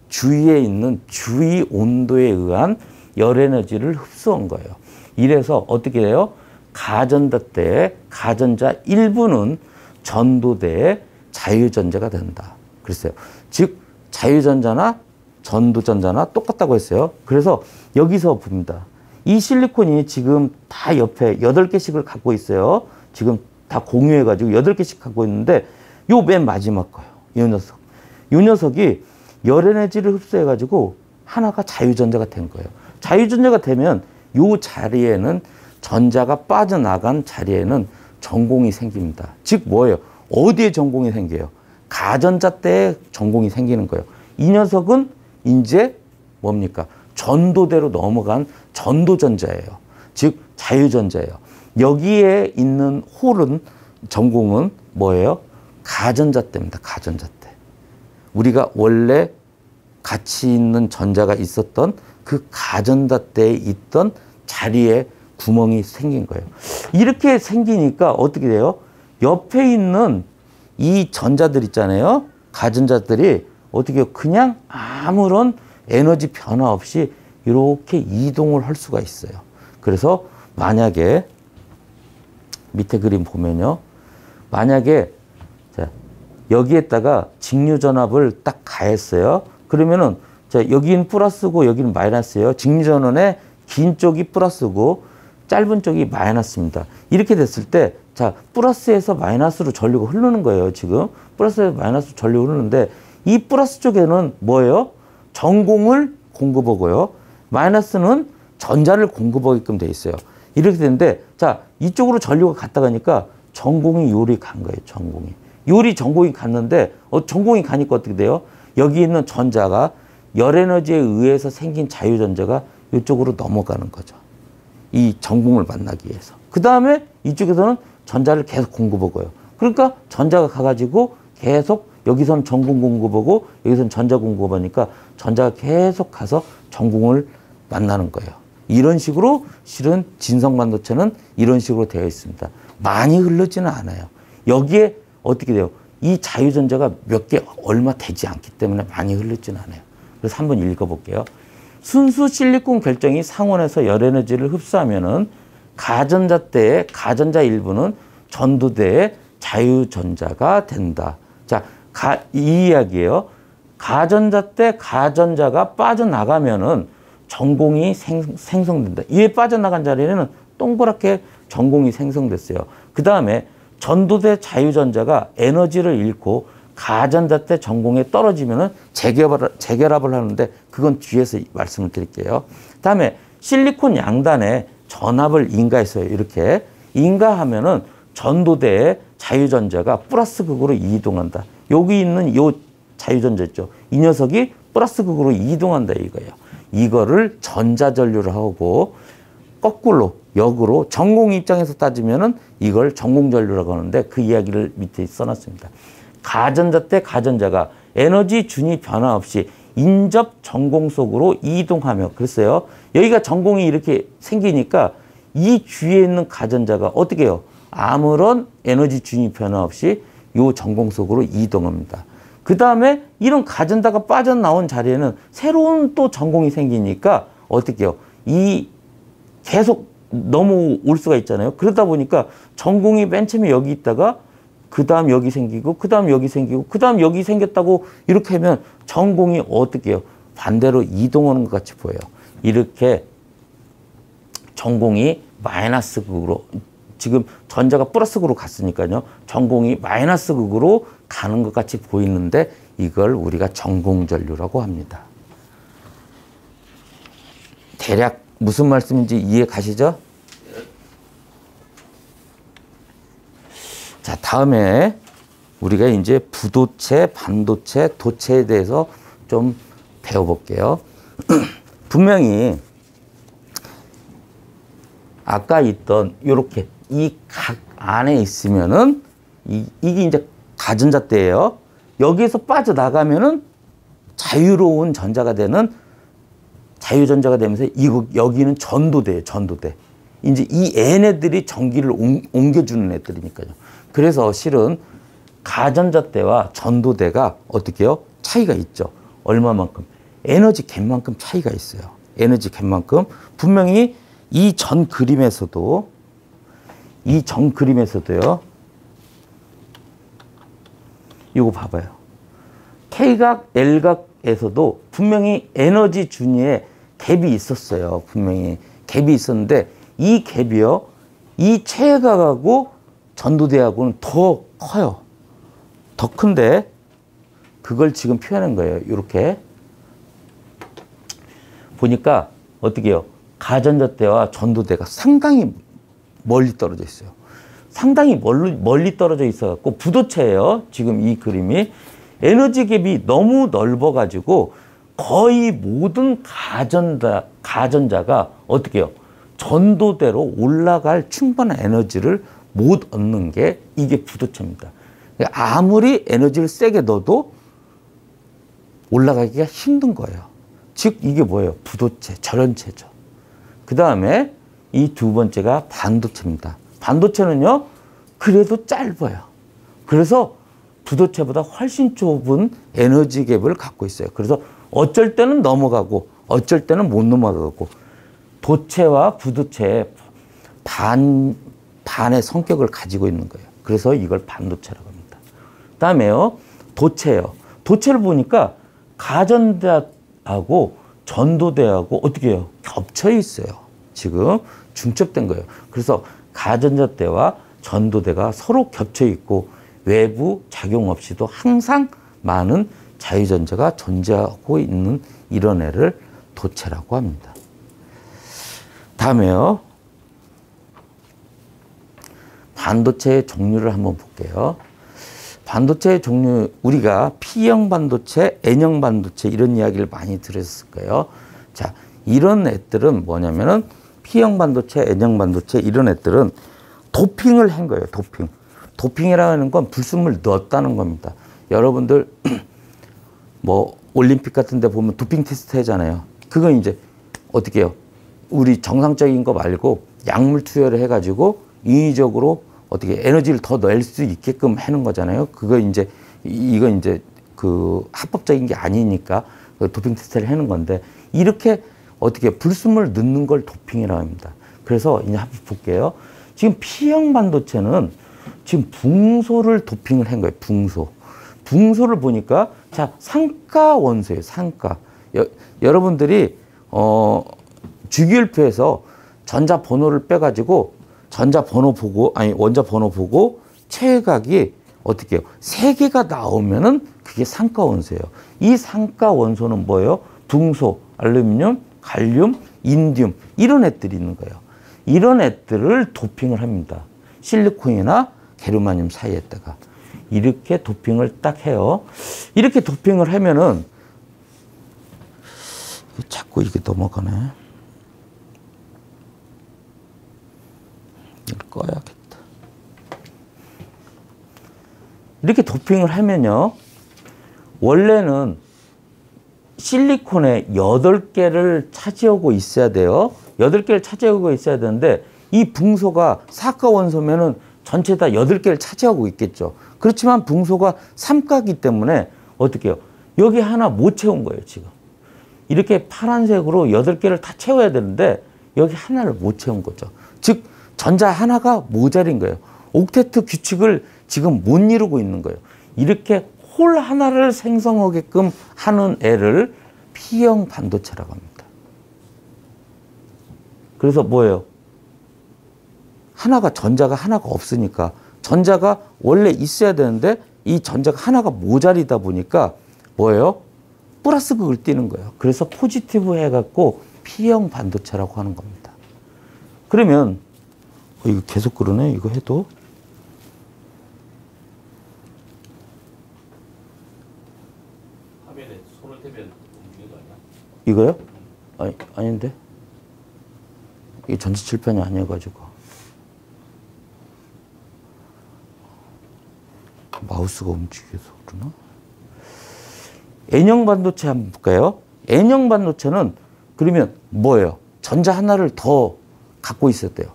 주위에 있는 주위 온도에 의한 열 에너지를 흡수한 거예요. 이래서 어떻게 돼요? 가전자 1부는 전도대의 자유전자가 된다. 그랬어요. 즉 자유전자나 전도전자나 똑같다고 했어요. 그래서 여기서 봅니다. 이 실리콘이 지금 다 옆에 8개씩을 갖고 있어요. 지금 다 공유해가지고 8개씩 갖고 있는데 요 맨 마지막 거예요. 요 녀석이 열 에너지를 흡수해가지고 하나가 자유전자가 된 거예요. 자유전자가 되면 이 자리에는 전자가 빠져나간 자리에는 전공이 생깁니다. 즉 뭐예요? 어디에 전공이 생겨요? 가전자 때에 전공이 생기는 거예요. 이 녀석은 이제 뭡니까? 전도대로 넘어간 전도전자예요. 즉 자유전자예요. 여기에 있는 홀은 전공은 뭐예요? 가전자 때입니다. 가전자 때. 우리가 원래 같이 있는 전자가 있었던 그 가전자 때에 있던 자리에 구멍이 생긴 거예요. 이렇게 생기니까 어떻게 돼요? 옆에 있는 이 전자들 있잖아요. 가전자들이 어떻게 그냥 아무런 에너지 변화 없이 이렇게 이동을 할 수가 있어요. 그래서 만약에 밑에 그림 보면요. 만약에 자, 여기에다가 직류전압을 딱 가했어요. 그러면은 자, 여기는 플러스고 여기는 마이너스예요. 직류전원의 긴 쪽이 플러스고 짧은 쪽이 마이너스입니다. 이렇게 됐을 때 자, 플러스에서 마이너스로 전류가 흐르는 거예요. 지금 플러스에서 마이너스로 전류가 흐르는데 이 플러스 쪽에는 뭐예요? 전공을 공급하고요. 마이너스는 전자를 공급하게끔 돼 있어요. 이렇게 되는데 자, 이쪽으로 전류가 갔다 가니까 전공이 요리 간 거예요. 전공이. 요리 전공이 갔는데 전공이 가니까 어떻게 돼요? 여기 있는 전자가 열에너지에 의해서 생긴 자유전자가 이쪽으로 넘어가는 거죠. 이 전공을 만나기 위해서. 그 다음에 이쪽에서는 전자를 계속 공급하고요. 그러니까 전자가 가가지고 계속 여기서는 전공 공급하고 여기서는 전자 공급하니까 전자가 계속 가서 전공을 만나는 거예요. 이런 식으로 실은 진성 반도체는 이런 식으로 되어 있습니다. 많이 흐르지는 않아요. 여기에 어떻게 돼요? 이 자유전자가 몇 개 얼마 되지 않기 때문에 많이 흐르지는 않아요. 그래서 한번 읽어볼게요. 순수 실리콘 결정이 상온에서 열에너지를 흡수하면은 가전자 때의 가전자 일부는 전도대의 자유전자가 된다. 자, 이 이야기예요. 가전자 때 가전자가 빠져나가면은 전공이 생성된다. 얘 빠져나간 자리에는 동그랗게 전공이 생성됐어요. 그 다음에 전도대 자유전자가 에너지를 잃고 가전자 때 전공에 떨어지면은 재결합을 하는데 그건 뒤에서 말씀을 드릴게요. 그 다음에 실리콘 양단에 전압을 인가했어요. 이렇게 인가하면은 전도대의 자유전자가 플러스 극으로 이동한다. 여기 있는 요 자유전자 있죠. 이 녀석이 플러스 극으로 이동한다 이거예요. 이거를 전자전류를 하고 거꾸로 역으로 전공 입장에서 따지면은 이걸 전공전류라고 하는데 그 이야기를 밑에 써놨습니다. 가전자 때 가전자가 에너지 준위 변화 없이 인접 전공 속으로 이동하며 그랬어요. 여기가 전공이 이렇게 생기니까 이 주위에 있는 가전자가 어떻게 해요? 아무런 에너지 준위 변화 없이 요 전공 속으로 이동합니다. 그 다음에 이런 가전자가 빠져나온 자리에는 새로운 또 전공이 생기니까 어떻게 해요? 이 계속 넘어올 수가 있잖아요. 그러다 보니까 전공이 맨 처음에 여기 있다가 그 다음 여기 생기고 그 다음 여기 생기고 그 다음 여기 생겼다고 이렇게 하면 전공이 어떻게 해요? 반대로 이동하는 것 같이 보여요. 이렇게 전공이 마이너스 극으로 지금 전자가 플러스 극으로 갔으니까요. 전공이 마이너스 극으로 가는 것 같이 보이는데 이걸 우리가 전공전류라고 합니다. 대략 무슨 말씀인지 이해 가시죠? 자, 다음에 우리가 이제 부도체, 반도체, 도체에 대해서 좀 배워볼게요. 분명히 아까 있던 요렇게 이 각 안에 있으면은 이게 이제 가전자 때예요. 여기에서 빠져나가면은 자유로운 전자가 되는 자유전자가 되면서 이거 여기는 전도대예요. 전도대. 이제 이 얘네들이 전기를 옮겨주는 애들이니까요. 그래서 실은 가전자 때와 전도대가 어떻게 해요? 차이가 있죠. 얼마만큼? 에너지 갭만큼 차이가 있어요. 에너지 갭만큼. 분명히 이 전 그림에서도요. 이거 봐봐요. K각, L각에서도 분명히 에너지 준위에 갭이 있었어요. 분명히 갭이 있었는데 이 갭이요. 이 최애각하고 전도대하고는 더 커요. 더 큰데 그걸 지금 표현한 거예요. 이렇게 보니까 어떻게 해요? 가전자 때와 전도대가 상당히 멀리 떨어져 있어요. 상당히 멀리 떨어져 있어갖고 부도체예요. 지금 이 그림이 에너지 갭이 너무 넓어가지고 거의 모든 가전자가 어떻게 해요? 전도대로 올라갈 충분한 에너지를 못 얻는 게 이게 부도체입니다. 아무리 에너지를 세게 넣어도 올라가기가 힘든 거예요. 즉 이게 뭐예요? 부도체, 절연체죠. 그 다음에 이 두 번째가 반도체입니다. 반도체는요, 그래도 짧아요. 그래서 부도체보다 훨씬 좁은 에너지 갭을 갖고 있어요. 그래서 어쩔 때는 넘어가고 어쩔 때는 못 넘어가고, 도체와 부도체의 반의 성격을 가지고 있는 거예요. 그래서 이걸 반도체라고 합니다. 그다음에요, 도체예요. 도체를 보니까 가전대하고 전도대하고 어떻게 해요? 겹쳐 있어요. 지금 중첩된 거예요. 그래서 가전자대와 전도대가 서로 겹쳐 있고 외부 작용 없이도 항상 많은 자유전자가 존재하고 있는 이런 애를 도체라고 합니다. 다음에요, 반도체의 종류를 한번 볼게요. 반도체의 종류, 우리가 P형 반도체, N형 반도체 이런 이야기를 많이 들었을 거예요. 자, 이런 애들은 뭐냐면은 P형 반도체, N형 반도체 이런 애들은 도핑을 한 거예요. 도핑. 도핑이라는 건 불순물 넣었다는 겁니다. 여러분들 뭐 올림픽 같은 데 보면 도핑 테스트 하잖아요. 그건 이제 어떻게 해요? 우리 정상적인 거 말고 약물 투여를 해가지고 인위적으로 어떻게 에너지를 더 넣을 수 있게끔 하는 거잖아요. 그거 이제 이건 이제 그 합법적인 게 아니니까 도핑 테스트를 하는 건데, 이렇게 어떻게 불순물 넣는 걸 도핑이라고 합니다. 그래서 이제 한번 볼게요. 지금 P형 반도체는 지금 붕소를 도핑을 한 거예요. 붕소. 붕소를 보니까 자, 산가 원소예요. 산가. 여러분들이 주기율표에서 전자 번호를 빼 가지고 전자 번호 보고, 아니 원자 번호 보고 최각이 어떻게 해요? 세 개가 나오면은 그게 산가 원소예요. 이 산가 원소는 뭐예요? 붕소, 알루미늄, 갈륨, 인듐 이런 애들이 있는 거예요. 이런 애들을 도핑을 합니다. 실리콘이나 게르마늄 사이에다가 이렇게 도핑을 딱 해요. 이렇게 도핑을 하면은 자꾸 이게 넘어가네. 이걸 꺼야겠다. 이렇게 도핑을 하면요, 원래는 실리콘에 8개를 차지하고 있어야 돼요. 8개를 차지하고 있어야 되는데 이 붕소가 사가 원소면은 전체 다 8개를 차지하고 있겠죠. 그렇지만 붕소가 3가기 때문에 어떻게 해요? 여기 하나 못 채운 거예요, 지금. 이렇게 파란색으로 8개를 다 채워야 되는데 여기 하나를 못 채운 거죠. 즉 전자 하나가 모자린 거예요. 옥테트 규칙을 지금 못 이루고 있는 거예요. 이렇게 홀 하나를 생성하게끔 하는 애를 P형 반도체라고 합니다. 그래서 뭐예요? 하나가, 전자가 하나가 없으니까, 전자가 원래 있어야 되는데 이 전자가 하나가 모자리다 보니까 뭐예요? 플러스 극을 띄는 거예요. 그래서 포지티브 해갖고 P형 반도체라고 하는 겁니다. 그러면 이거 계속 그러네, 이거 해도. 화면에 손을 대면 움직이는 거 아니야? 이거요? 아니, 아닌데. 이게 전체 칠판이 아니어가지고. 마우스가 움직여서 그러나? N형 반도체 한번 볼까요? N형 반도체는 그러면 뭐예요? 전자 하나를 더 갖고 있었대요.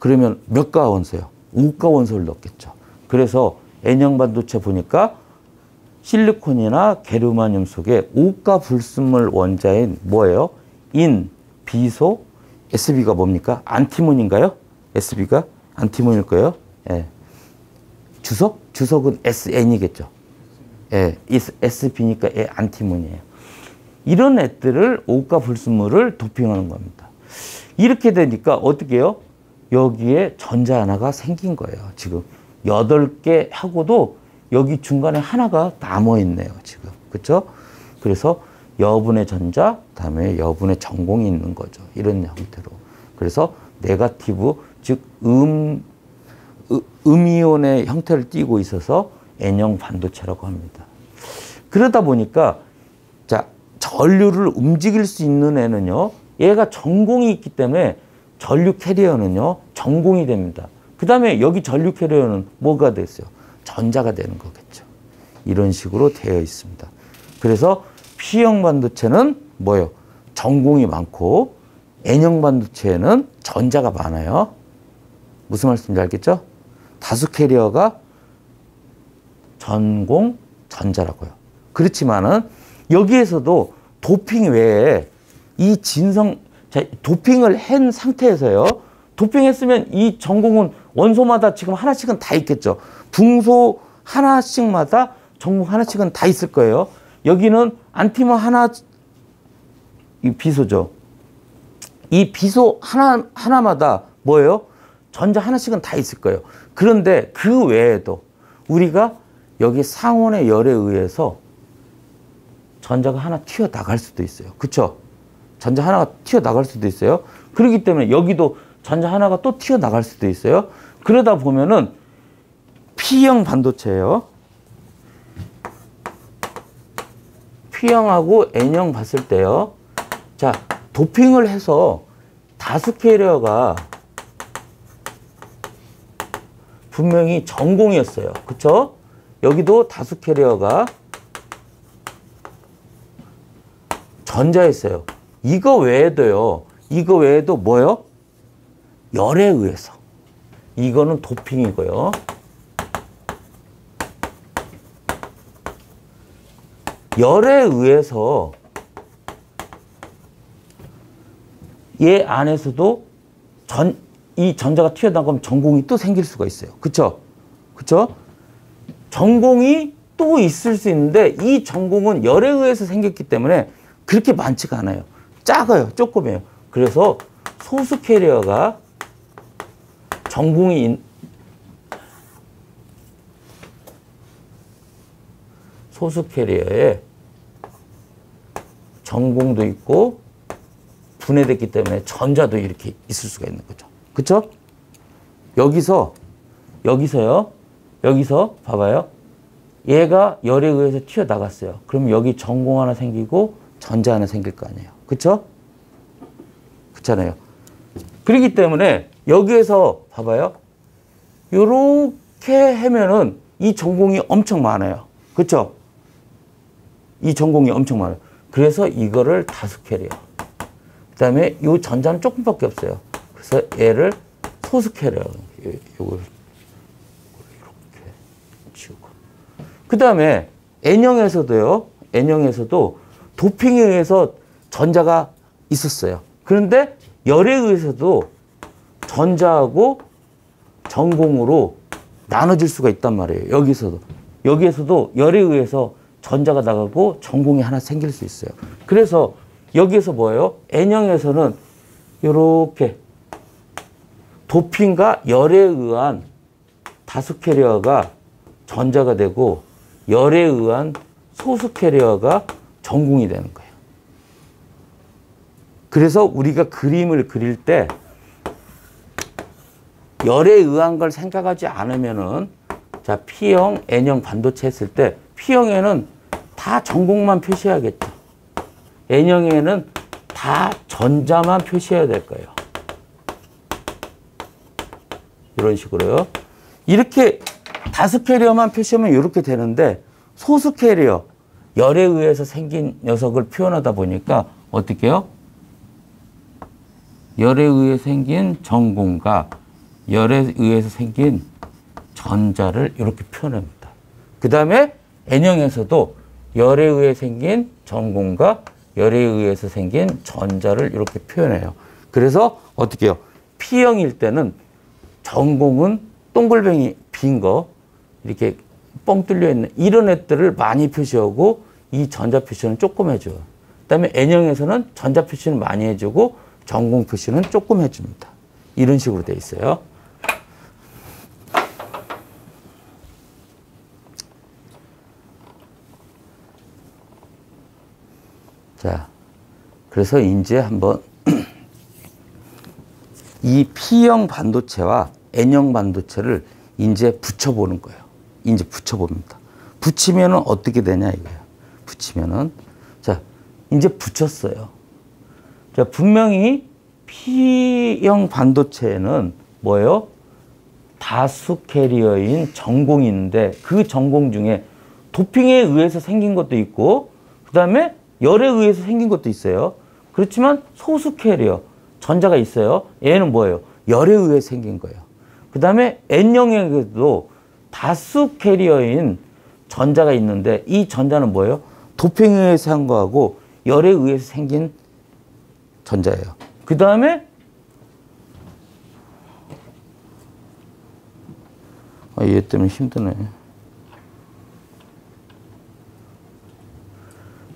그러면 몇 가 원소요? 5가 원소를 넣었겠죠. 그래서 N형 반도체 보니까 실리콘이나 게르마늄 속에 5가 불순물 원자인 뭐예요? 인, 비소, SB가 뭡니까? 안티몬인가요? SB가 안티몬일 거예요. 예. 주석? 주석은 SN이겠죠. 예. SB니까 예, 안티몬이에요. 이런 애들을 5가 불순물을 도핑하는 겁니다. 이렇게 되니까 어떻게 해요? 여기에 전자 하나가 생긴 거예요. 지금 8개 하고도 여기 중간에 하나가 남아있네요, 지금. 그렇죠? 그래서 여분의 전자, 그다음에 여분의 전공이 있는 거죠. 이런 형태로. 그래서 네거티브, 즉 음이온의 형태를 띠고 있어서 N형 반도체라고 합니다. 그러다 보니까 자, 전류를 움직일 수 있는 애는요, 얘가 전공이 있기 때문에 전류 캐리어는요, 전공이 됩니다. 그 다음에 여기 전류 캐리어는 뭐가 됐어요? 전자가 되는 거겠죠. 이런 식으로 되어 있습니다. 그래서 P형 반도체는 뭐예요? 전공이 많고 N형 반도체에는 전자가 많아요. 무슨 말씀인지 알겠죠? 다수 캐리어가 전공 전자라고요. 그렇지만은 여기에서도 도핑 외에 이 진성, 도핑을 한 상태에서요. 도핑했으면 이 전공은 원소마다 지금 하나씩은 다 있겠죠. 붕소 하나씩마다 전공 하나씩은 다 있을 거예요. 여기는 안티머 하나, 이 비소죠. 이 비소 하나마다 뭐예요? 전자 하나씩은 다 있을 거예요. 그런데 그 외에도 우리가 여기 상온의 열에 의해서 전자가 하나 튀어나갈 수도 있어요. 그렇죠? 전자 하나가 튀어나갈 수도 있어요. 그렇기 때문에 여기도 전자 하나가 또 튀어나갈 수도 있어요. 그러다 보면은 P형 반도체예요. P형하고 N형 봤을 때요. 자, 도핑을 해서 다수 캐리어가 분명히 전공이었어요. 그렇죠? 여기도 다수 캐리어가 전자였어요. 이거 외에도요. 이거 외에도 뭐요? 열에 의해서. 이거는 도핑이고요. 열에 의해서 얘 안에서도 이 전자가 튀어나가면 전공이 또 생길 수가 있어요. 그쵸? 그쵸? 전공이 또 있을 수 있는데 이 전공은 열에 의해서 생겼기 때문에 그렇게 많지가 않아요. 작아요. 조금이에요. 그래서 소수 캐리어가 전공이 소수 캐리어에 전공도 있고 분해됐기 때문에 전자도 이렇게 있을 수가 있는 거죠. 그쵸? 여기서요. 여기서 봐봐요. 얘가 열에 의해서 튀어나갔어요. 그럼 여기 전공 하나 생기고 전자 하나 생길 거 아니에요. 그쵸? 그렇잖아요. 그렇기 때문에 여기에서 봐봐요. 요렇게 하면은 이 전공이 엄청 많아요. 그쵸? 이 전공이 엄청 많아요. 그래서 이거를 다수 캐리어. 그 다음에 요 전자는 조금밖에 없어요. 그래서 얘를 소수 캐리어. 요걸 이렇게 치우고. 그 다음에 N형에서도요. N형에서도 도핑에 의해서 전자가 있었어요. 그런데 열에 의해서도 전자하고 전공으로 나눠질 수가 있단 말이에요. 여기에서도 열에 의해서 전자가 나가고 전공이 하나 생길 수 있어요. 그래서 여기에서 뭐예요? N형에서는 이렇게 도핑과 열에 의한 다수 캐리어가 전자가 되고 열에 의한 소수 캐리어가 전공이 되는 거예요. 그래서 우리가 그림을 그릴 때 열에 의한 걸 생각하지 않으면은 자, P형, N형 반도체 했을 때 P형에는 다 전공만 표시해야겠죠. N형에는 다 전자만 표시해야 될 거예요. 이런 식으로요. 이렇게 다수 캐리어만 표시하면 이렇게 되는데 소수 캐리어, 열에 의해서 생긴 녀석을 표현하다 보니까 어떻게 해요? 열에 의해 생긴 전공과 열에 의해서 생긴 전자를 이렇게 표현합니다. 그 다음에 N형에서도 열에 의해 생긴 전공과 열에 의해서 생긴 전자를 이렇게 표현해요. 그래서 어떻게 해요? P형일 때는 전공은 동글뱅이 빈 거 이렇게 뻥 뚫려 있는 이런 애들을 많이 표시하고 이 전자 표시는 조금 해줘요. 그 다음에 N형에서는 전자 표시는 많이 해주고 전공 표시는 조금 해줍니다. 이런 식으로 돼 있어요. 자, 그래서 이제 한번 이 P형 반도체와 N형 반도체를 이제 붙여보는 거예요. 이제 붙여봅니다. 붙이면은 어떻게 되냐 이거예요. 붙이면은 자, 이제 붙였어요. 자, 분명히 P형 반도체에는 뭐예요? 다수 캐리어인 전공이 있는데 그 전공 중에 도핑에 의해서 생긴 것도 있고 그 다음에 열에 의해서 생긴 것도 있어요. 그렇지만 소수 캐리어, 전자가 있어요. 얘는 뭐예요? 열에 의해 생긴 거예요. 그 다음에 N형에게도 다수 캐리어인 전자가 있는데 이 전자는 뭐예요? 도핑에 의해서 한 거하고 열에 의해서 생긴 전자예요. 그 다음에 얘 때문에 힘드네.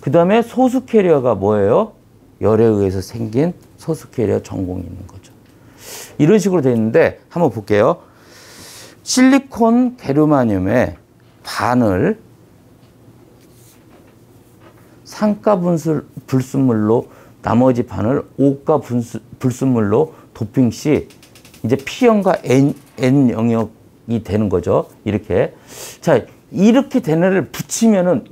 그 다음에 소수 캐리어가 뭐예요? 열에 의해서 생긴 소수 캐리어 전공이 있는 거죠. 이런 식으로 되어 있는데 한번 볼게요. 실리콘 게르마늄의 반을 산가 불순물로 나머지 반을 오가 불순물로 도핑 시 이제 P형과 N 영역이 되는 거죠. 이렇게. 자, 이렇게 된 애를 붙이면은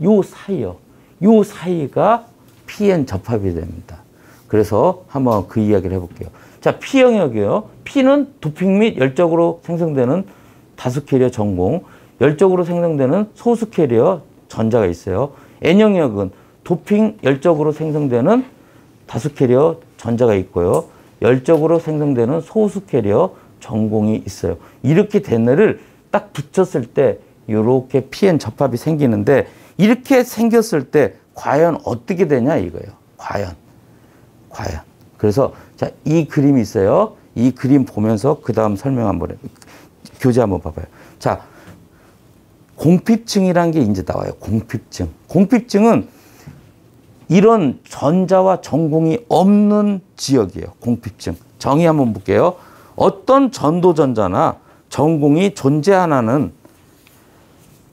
요 사이가 PN 접합이 됩니다. 그래서 한번 그 이야기를 해볼게요. 자, P 영역이요. P는 도핑 및 열적으로 생성되는 다수 캐리어 전공, 열적으로 생성되는 소수 캐리어 전자가 있어요. N 영역은 도핑 열적으로 생성되는 다수 캐리어 전자가 있고요. 열적으로 생성되는 소수 캐리어 전공이 있어요. 이렇게 된 애를 딱 붙였을 때 이렇게 PN 접합이 생기는데 이렇게 생겼을 때 과연 어떻게 되냐 이거예요. 과연. 그래서 자, 이 그림이 있어요. 이 그림 보면서 그 다음 설명 한번 해. 교재 한번 봐봐요. 자, 공핍증이라는 게 이제 나와요. 공핍증은 이런 전자와 전공이 없는 지역이에요. 공핍증. 정의 한번 볼게요. 어떤 전도전자나 전공이 존재하는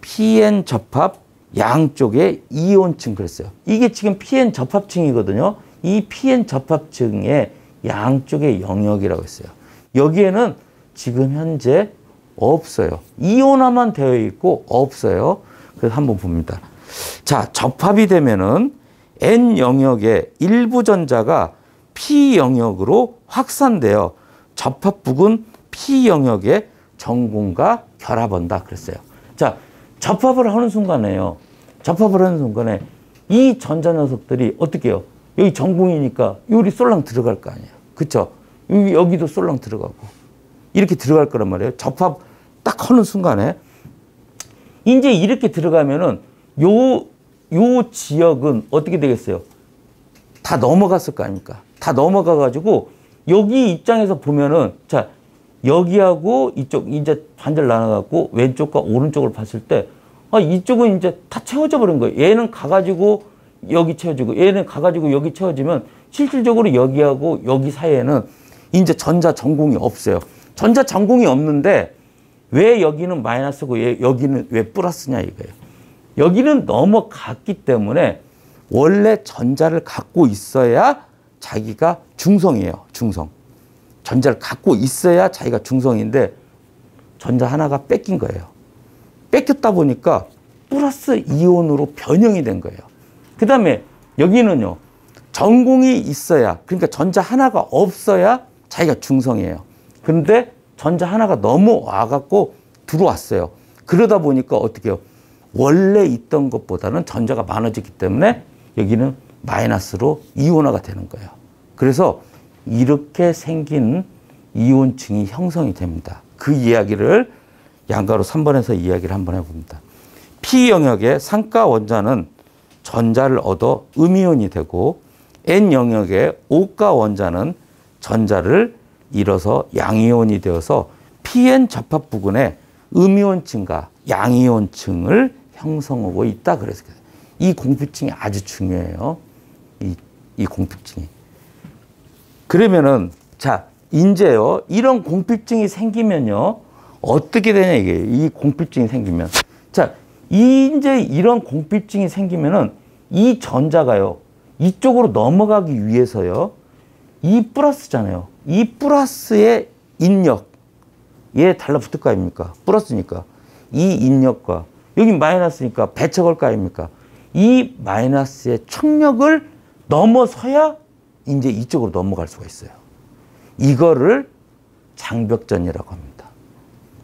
PN 접합 양쪽에 이온층 그랬어요. 이게 지금 PN 접합층이거든요. 이 PN 접합층의 양쪽의 영역이라고 했어요. 여기에는 지금 현재 없어요. 이온화만 되어 있고 없어요. 그래서 한번 봅니다. 자, 접합이 되면은 N 영역의 일부 전자가 P 영역으로 확산되어 접합부근 P 영역의 전공과 결합한다 그랬어요. 자, 접합을 하는 순간에 이 전자 녀석들이 어떻게 해요? 여기 전공이니까 여기 쏠랑 들어갈 거 아니에요. 그렇죠? 여기도 쏠랑 들어가고 이렇게 들어갈 거란 말이에요. 접합 딱 하는 순간에 이제 이렇게 들어가면은 요 지역은 어떻게 되겠어요? 다 넘어갔을 거 아닙니까? 다 넘어가 가지고 여기 입장에서 보면은 자, 여기하고 이쪽 이제 반절 나눠 갖고 왼쪽과 오른쪽을 봤을 때 아, 이쪽은 이제 다 채워져 버린 거예요. 얘는 가 가지고 여기 채워지고 얘는 가가지고 여기 채워지면 실질적으로 여기하고 여기 사이에는 이제 전자 전공이 없어요. 전자 전공이 없는데 왜 여기는 마이너스고 여기는 왜 플러스냐 이거예요. 여기는 넘어갔기 때문에 원래 전자를 갖고 있어야 자기가 중성이에요. 중성. 전자를 갖고 있어야 자기가 중성인데 전자 하나가 뺏긴 거예요. 뺏겼다 보니까 플러스 이온으로 변형이 된 거예요. 그 다음에 여기는요. 전공이 있어야, 그러니까 전자 하나가 없어야 자기가 중성이에요. 그런데 전자 하나가 넘어와갖고 들어왔어요. 그러다 보니까 어떻게 해요? 원래 있던 것보다는 전자가 많아지기 때문에 여기는 마이너스로 이온화가 되는 거예요. 그래서 이렇게 생긴 이온층이 형성이 됩니다. 그 이야기를 양가로 3번에서 이야기를 한번 해봅니다. P 영역의 산가 원자는 전자를 얻어 음이온이 되고 N 영역의 오가 원자는 전자를 잃어서 양이온이 되어서 PN 접합 부근에 음이온층과 양이온층을 형성하고 있다 그래서 이 공핍증이 아주 중요해요. 이 공핍증이. 그러면은 자, 이제요. 이런 공핍증이 생기면요. 어떻게 되냐 이게. 이 공핍증이 생기면 자, 이제 이런 공핍증이 생기면은 이 전자가요, 이쪽으로 넘어가기 위해서요, 이 플러스잖아요. 이 플러스의 인력, 얘 달라붙을 거 아닙니까? 플러스니까. 이 인력과, 여기 마이너스니까 배척할 거 아닙니까? 이 마이너스의 충격을 넘어서야 이제 이쪽으로 넘어갈 수가 있어요. 이거를 장벽전이라고 합니다.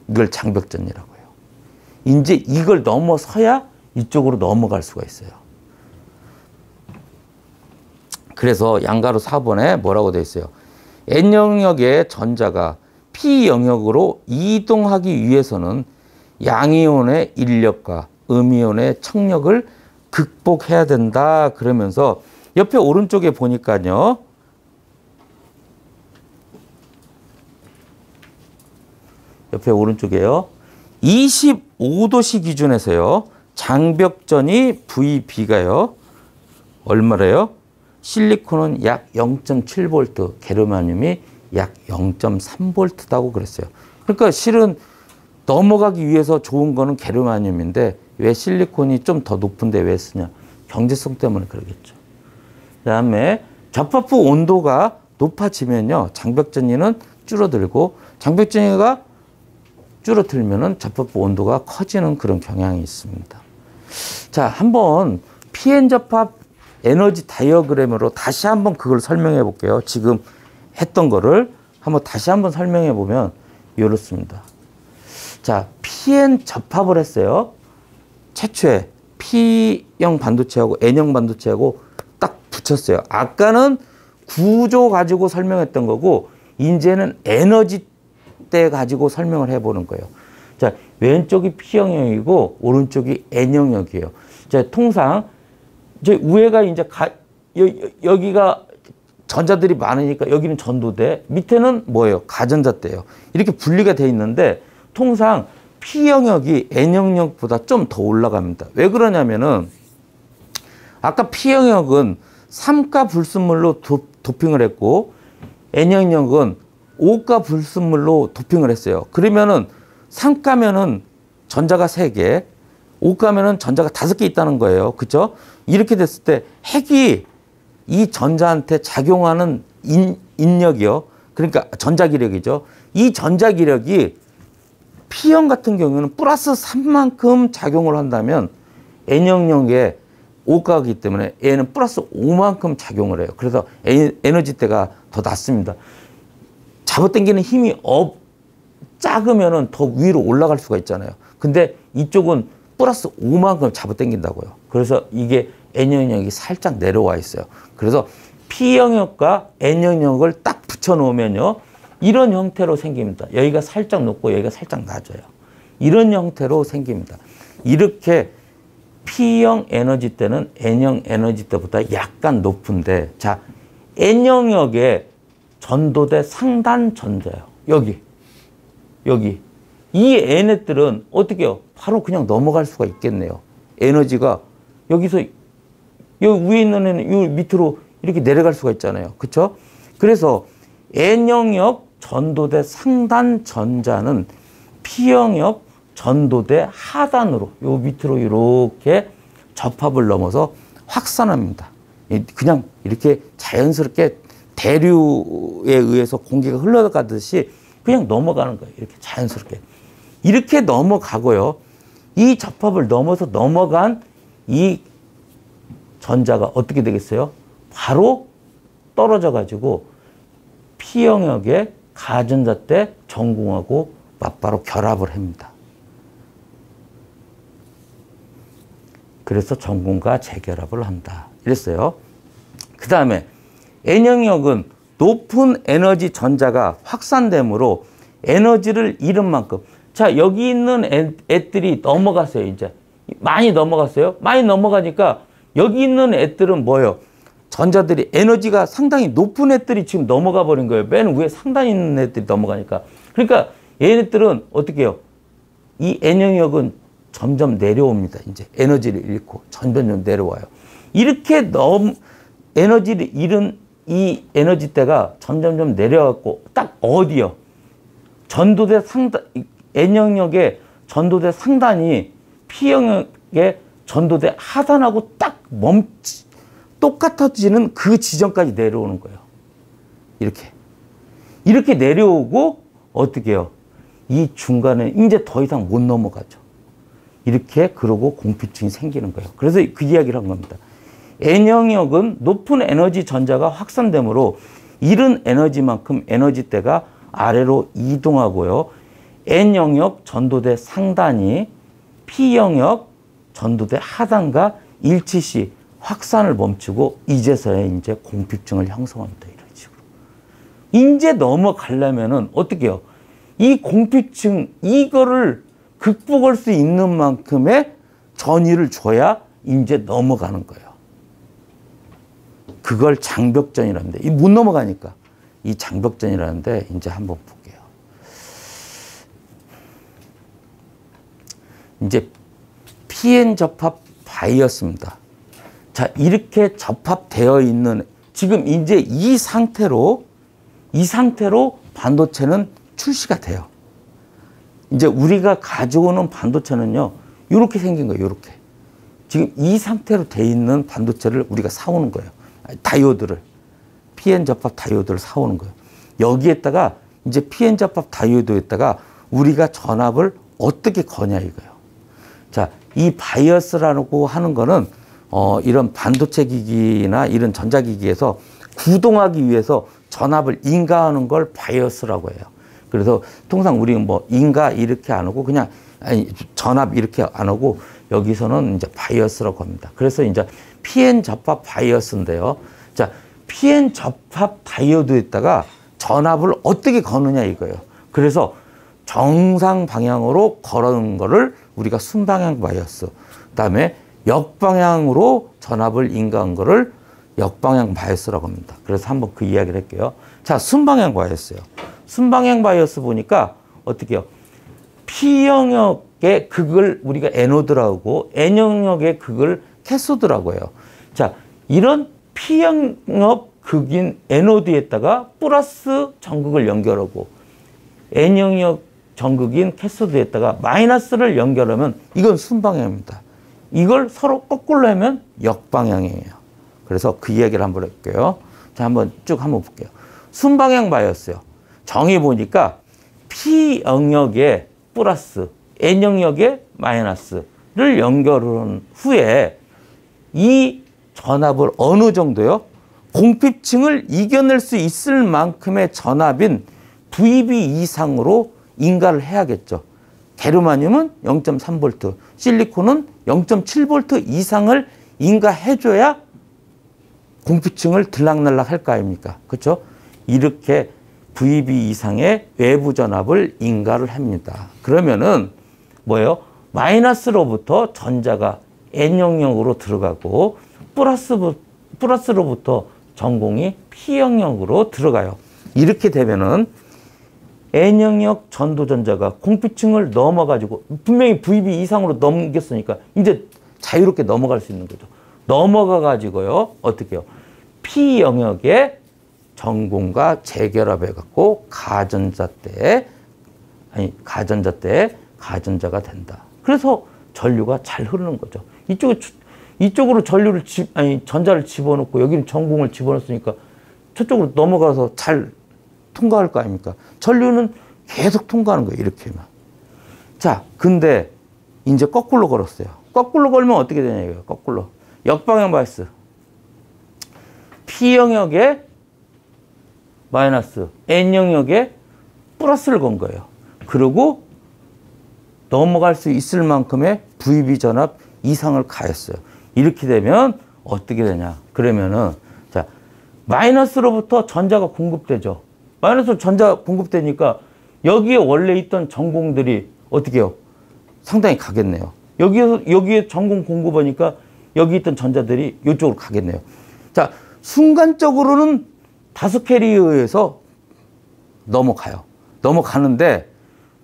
이걸 장벽전이라고 해요. 이제 이걸 넘어서야 이쪽으로 넘어갈 수가 있어요. 그래서 양가로 4번에 뭐라고 되어 있어요? N 영역의 전자가 P 영역으로 이동하기 위해서는 양이온의 인력과 음이온의 청력을 극복해야 된다. 그러면서 옆에 오른쪽에 보니까요. 옆에 오른쪽에요. 25도씨 기준에서요. 장벽전이 VB가요. 얼마래요? 실리콘은 약 0.7V, 게르마늄이 약 0.3V라고 그랬어요. 그러니까 실은 넘어가기 위해서 좋은 거는 게르마늄인데 왜 실리콘이 좀 더 높은데 왜 쓰냐? 경제성 때문에 그러겠죠. 그다음에 접합부 온도가 높아지면요. 장벽전이는 줄어들고 장벽전이가 줄어들면은 접합부 온도가 커지는 그런 경향이 있습니다. 자, 한번 PN 접합 에너지 다이어그램으로 다시 한번 그걸 설명해 볼게요. 지금 했던 거를 한번 다시 한번 설명해 보면 이렇습니다. 자, PN 접합을 했어요. 최초에 P형 반도체하고 N형 반도체하고 딱 붙였어요. 아까는 구조 가지고 설명했던 거고 이제는 에너지 때 가지고 설명을 해보는 거예요. 자, 왼쪽이 P 영역이고 오른쪽이 N 영역이에요. 자, 통상 이제 위에가 이제 여기가 전자들이 많으니까 여기는 전도대, 밑에는 뭐예요? 가전자대예요. 이렇게 분리가 돼 있는데 통상 P 영역이 N 영역보다 좀 더 올라갑니다. 왜 그러냐면은 아까 P 영역은 삼가 불순물로 도핑을 했고 N 영역은 5가 불순물로 도핑을 했어요. 그러면은 3가면은 전자가 3개, 5가면은 전자가 5개 있다는 거예요. 그죠? 이렇게 됐을 때 핵이 이 전자한테 작용하는 인력이요. 그러니까 전자기력이죠. 이 전자기력이 P형 같은 경우는 플러스 3만큼 작용을 한다면 N형에 5가기 때문에 얘는 플러스 5만큼 작용을 해요. 그래서 에너지대가 더 낮습니다. 잡아당기는 힘이 작으면 더 위로 올라갈 수가 있잖아요. 근데 이쪽은 플러스 5만큼 잡아당긴다고요. 그래서 이게 N영역이 살짝 내려와 있어요. 그래서 P영역과 N영역을 딱 붙여놓으면요. 이런 형태로 생깁니다. 여기가 살짝 높고 여기가 살짝 낮아요. 이런 형태로 생깁니다. 이렇게 P형 에너지 때는 N형 에너지 때보다 약간 높은데 자 N영역에 전도대 상단 전자예요. 여기. 이 얘네들은 어떻게 해요? 바로 그냥 넘어갈 수가 있겠네요. 에너지가 여기서 여기 위에 있는 애는 이 밑으로 이렇게 내려갈 수가 있잖아요. 그렇죠? 그래서 N영역 전도대 상단 전자는 P영역 전도대 하단으로 이 밑으로 이렇게 접합을 넘어서 확산합니다. 그냥 이렇게 자연스럽게 대류에 의해서 공기가 흘러가듯이 그냥 넘어가는 거예요. 이렇게 자연스럽게. 이렇게 넘어가고요. 이 접합을 넘어서 넘어간 이 전자가 어떻게 되겠어요? 바로 떨어져 가지고 P영역의 가전자대 전공하고 맞바로 결합을 합니다. 그래서 전공과 재결합을 한다. 이랬어요. 그 다음에 N영역은 높은 에너지 전자가 확산되므로 에너지를 잃은 만큼 자 여기 있는 애들이 넘어갔어요. 이제 많이 넘어가니까 여기 있는 애들은 뭐예요? 전자들이 에너지가 상당히 높은 애들이 지금 넘어가 버린 거예요. 맨 위에 상단에 있는 애들이 넘어가니까 그러니까 얘네들은 어떻게 해요? 이 N영역은 점점 내려옵니다. 이제 에너지를 잃고 점점 내려와요. 이렇게 에너지를 잃은 이 에너지대가 점점 내려갔고 딱 어디요? 전도대 상단 N영역의 전도대 상단이 P영역의 전도대 하단하고 딱 똑같아지는 그 지점까지 내려오는 거예요. 이렇게 내려오고 어떻게 해요? 이 중간에 이제 더 이상 못 넘어가죠. 이렇게 그러고 공피증이 생기는 거예요. 그래서 그 이야기를 한 겁니다. N영역은 높은 에너지 전자가 확산되므로 잃은 에너지만큼 에너지대가 아래로 이동하고요. N영역 전도대 상단이 P영역 전도대 하단과 일치시 확산을 멈추고 이제서야 이제 공핍증을 형성합니다. 이런 식으로. 이제 넘어가려면은 어떻게 해요? 이 공피층, 이거를 극복할 수 있는 만큼의 전의를 줘야 이제 넘어가는 거예요. 그걸 장벽전이랍니다. 이 못 넘어가니까. 이 장벽전이라는데 이제 한번 볼게요. 이제 PN 접합 바이였습니다. 자, 이렇게 접합되어 있는 지금 이제 이 상태로 반도체는 출시가 돼요. 이제 우리가 가져오는 반도체는요, 이렇게 생긴 거예요. 이렇게 지금 이 상태로 돼 있는 반도체를 우리가 사오는 거예요. 다이오드를, PN 접합 다이오드를 사오는 거예요. 여기에다가 이제 PN 접합 다이오드에다가 우리가 전압을 어떻게 거냐 이거예요. 자, 이 바이어스라고 하는 거는 이런 반도체 기기나 이런 전자기기에서 구동하기 위해서 전압을 인가하는 걸 바이어스라고 해요. 그래서 통상 우리는 뭐 인가 이렇게 안 하고 그냥 전압 이렇게 안 하고 여기서는 이제 바이어스라고 합니다. 그래서 이제 PN 접합 바이어스인데요. 자, PN 접합 다이오드에다가 전압을 어떻게 거느냐 이거예요. 그래서 정상 방향으로 걸어오는 거를 우리가 순방향 바이어스, 그다음에 역방향으로 전압을 인가한 거를 역방향 바이어스라고 합니다. 그래서 한번 그 이야기를 할게요. 자, 순방향 바이어스요. 순방향 바이어스 보니까 어떻게 해요? P 영역에 극을 우리가 에노드라고, N 영역에 극을 캐소드라고 해요. 자, 이런 P 영역 극인 에노드에다가 플러스 전극을 연결하고 N 영역 전극인 캐소드에다가 마이너스를 연결하면 이건 순방향입니다. 이걸 서로 거꾸로 하면 역방향이에요. 그래서 그 이야기를 한번 할게요. 자, 한번 쭉 한번 볼게요. 순방향 바이어스요. 정해 보니까 P 영역에 플러스, N 영역에 마이너스를 연결한 후에 이 전압을 어느 정도요? 공핍층을 이겨낼 수 있을 만큼의 전압인 VB 이상으로 인가를 해야겠죠. 게르마늄은 0.3V, 실리콘은 0.7V 이상을 인가해줘야 공피층을 들락날락 할 거 아닙니까? 그렇죠? 이렇게 VB 이상의 외부 전압을 인가를 합니다. 그러면은 뭐예요? 마이너스로부터 전자가 N 영역으로 들어가고 플러스로부터 전공이 P 영역으로 들어가요. 이렇게 되면은 N 영역 전도 전자가 공피층을 넘어가지고 분명히 VB 이상으로 넘겼으니까 이제 자유롭게 넘어갈 수 있는 거죠. 넘어가가지고요, 어떻게 해요? P 영역에 전공과 재결합해갖고 가전자에 가전자가 된다. 그래서 전류가 잘 흐르는 거죠. 이쪽으로 전자를 집어넣고 여기는 전공을 집어넣었으니까 저쪽으로 넘어가서 잘 통과할 거 아닙니까? 전류는 계속 통과하는 거예요, 이렇게만. 자, 근데 이제 거꾸로 걸었어요. 거꾸로 걸면 어떻게 되냐 이거예요, 거꾸로. 역방향 바이어스. P 영역에 마이너스, N 영역에 플러스를 건 거예요. 그리고 넘어갈 수 있을 만큼의 VB 전압 이상을 가했어요. 이렇게 되면 어떻게 되냐? 그러면은 자, 마이너스로부터 전자가 공급되죠. 마이너스로 전자 공급되니까 여기에 원래 있던 전공들이 어떻게 해요? 상당히 가겠네요. 여기에 전공 공급하니까 여기 있던 전자들이 이쪽으로 가겠네요. 자, 순간적으로는 다수 캐리어에서 넘어가요.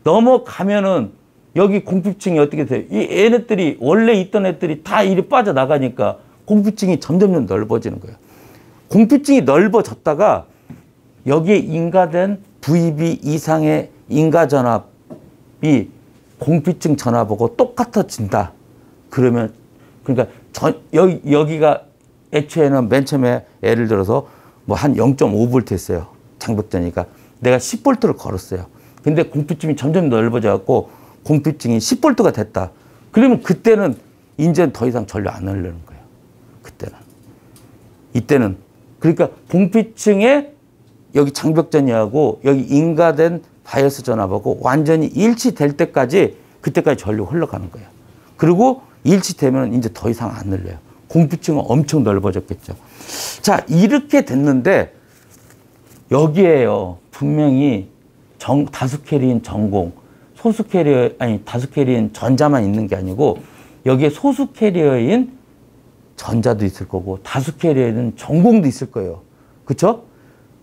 넘어가면은 여기 공핍층이 어떻게 돼요? 이 얘네들이, 원래 있던 애들이 다 이리 빠져나가니까 공핍층이 점점 넓어지는 거예요. 공핍층이 넓어졌다가 여기에 인가된 VB 이상의 인가 전압이 공핍층 전압하고 똑같아진다. 그러면, 그러니까 여기가 애초에는 맨 처음에 예를 들어서 뭐 한 0.5V 했어요. 장벽되니까. 내가 10V를 걸었어요. 근데 공핍층이 점점 넓어져갖고 공핍층이 10V가 됐다. 그러면 그때는 이제 더 이상 전류 안 흘리는 거예요. 그때는. 이때는. 그러니까 공핍층에 여기 장벽전이하고 여기 인가된 바이어스 전압하고 완전히 일치될 때까지, 그때까지 전류 흘러가는 거예요. 그리고 일치되면 이제 더 이상 안 늘려요. 공피층은 엄청 넓어졌겠죠. 자, 이렇게 됐는데 여기에요. 분명히 다수 캐리인 전공, 소수 캐리어, 아니 다수 캐리인 전자만 있는 게 아니고 여기에 소수 캐리어인 전자도 있을 거고 다수 캐리어인 전공도 있을 거예요. 그렇죠?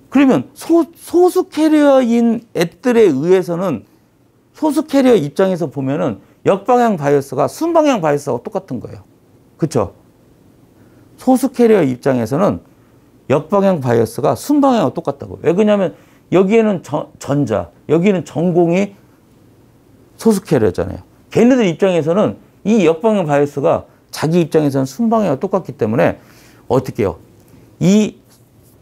그러면 소수 캐리어인 애들에 의해서는 소수 캐리어 입장에서 보면은 역방향 바이어스가 순방향 바이어스하고 똑같은 거예요. 그렇죠? 소수 캐리어 입장에서는 역방향 바이어스가 순방향하고 똑같다고. 왜 그러냐면 여기에는 전자, 여기는 전공이 소수 캐리어잖아요. 걔네들 입장에서는 이 역방향 바이어스가 자기 입장에서는 순방향하고 똑같기 때문에 어떻게 해요? 이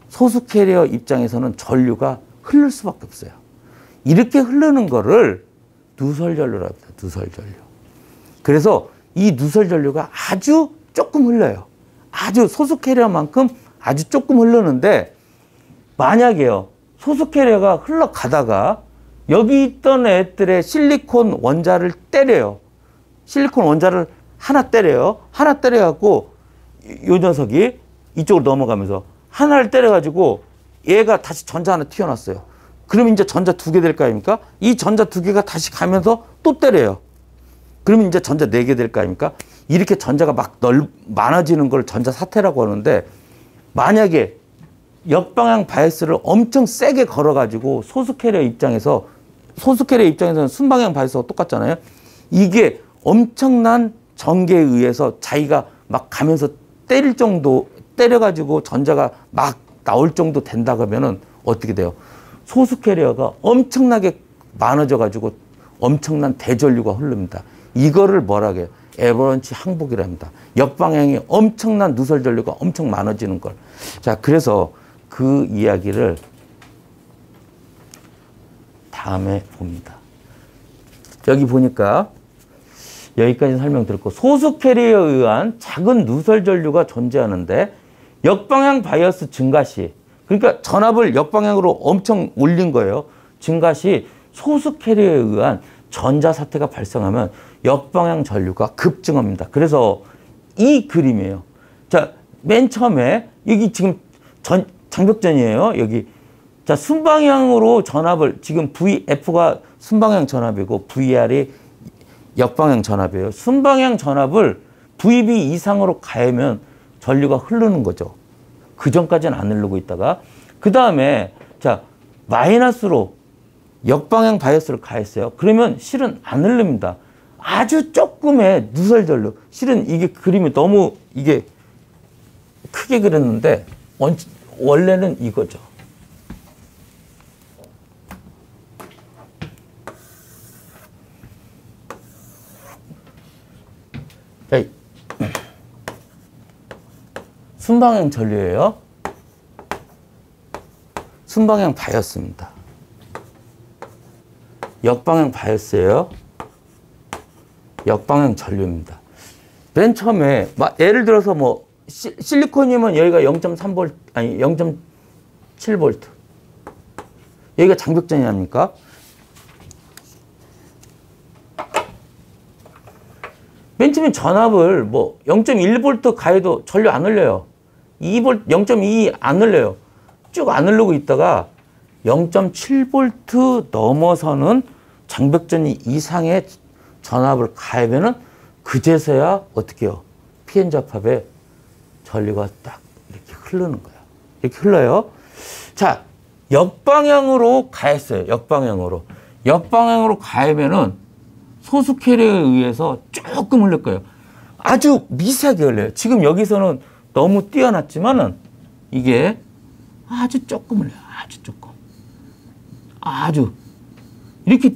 소수 캐리어 입장에서는 전류가 흐를 수밖에 없어요. 이렇게 흐르는 거를 누설전류라고 합니다. 누설전류. 그래서 이 누설전류가 아주 조금 흘러요. 아주 소수 캐리어만큼 아주 조금 흐르는데, 만약에요, 소수 캐리어가 흘러가다가 여기 있던 애들의 실리콘 원자를 때려요. 실리콘 원자를 하나 때려요. 하나 때려갖고 요 녀석이 이쪽으로 넘어가면서 하나를 때려가지고 얘가 다시 전자 하나 튀어났어요. 그럼 이제 전자 두 개 될 거 아닙니까? 이 전자 두 개가 다시 가면서 또 때려요. 그러면 이제 전자 네 개 될 거 아닙니까? 이렇게 전자가 막 많아지는 걸 전자 사태라고 하는데, 만약에 역방향 바이어스를 엄청 세게 걸어가지고 소수 캐리어 입장에서는 순방향 바이어스와 똑같잖아요. 이게 엄청난 전개에 의해서 자기가 막 가면서 때릴 정도, 때려가지고 전자가 막 나올 정도 된다 그러면은 어떻게 돼요? 소수 캐리어가 엄청나게 많아져가지고 엄청난 대전류가 흐릅니다. 이거를 뭐라고 해요? 에버런치 항복이랍니다. 역방향이 엄청난 누설전류가 엄청 많아지는 걸. 자, 그래서 그 이야기를 다음에 봅니다. 여기 보니까 여기까지 설명드렸고, 소수 캐리어에 의한 작은 누설전류가 존재하는데 역방향 바이어스 증가 시, 그러니까 전압을 역방향으로 엄청 올린 거예요. 증가 시 소수 캐리어에 의한 전자사태가 발생하면 역방향 전류가 급증합니다. 그래서 이 그림이에요. 자, 맨 처음에 여기 지금 장벽전이에요. 여기. 자, 순방향으로 전압을, 지금 VF가 순방향 전압이고 VR이 역방향 전압이에요. 순방향 전압을 VB 이상으로 가면 전류가 흐르는 거죠. 그 전까지는 안 흐르고 있다가, 그 다음에 자, 마이너스로 역방향 바이어스를 가했어요. 그러면 실은 안 흐릅니다. 아주 조금의 누설전류. 실은 이게 그림이 너무 이게 크게 그렸는데 원래는 이거죠. 에이. 순방향 전류예요. 순방향 바이어스입니다. 역방향 바이어스예요. 역방향 전류입니다. 맨 처음에 예를 들어서 뭐 실리콘이면 여기가 0.3V, 아니 0.7V, 여기가 장벽전이 아닙니까? 맨 처음에 전압을 뭐 0.1V 가해도 전류 안 흘려요. 0.2 안 흘려요. 쭉 안 흐르고 있다가 0.7V 넘어서는 장벽전이 이상의 전압을 가하면은 그제서야 어떻게 해요? pn 접합에 전류가 딱 이렇게 흐르는 거야. 이렇게 흘러요. 자, 역방향으로 가했어요. 역방향으로. 역방향으로 가하면은 소수 캐리어에 의해서 조금 흘릴 거예요. 아주 미세하게 흘려요. 지금 여기서는 너무 뛰어났지만은 이게 아주 조금 흘려요. 아주 조금. 아주. 이렇게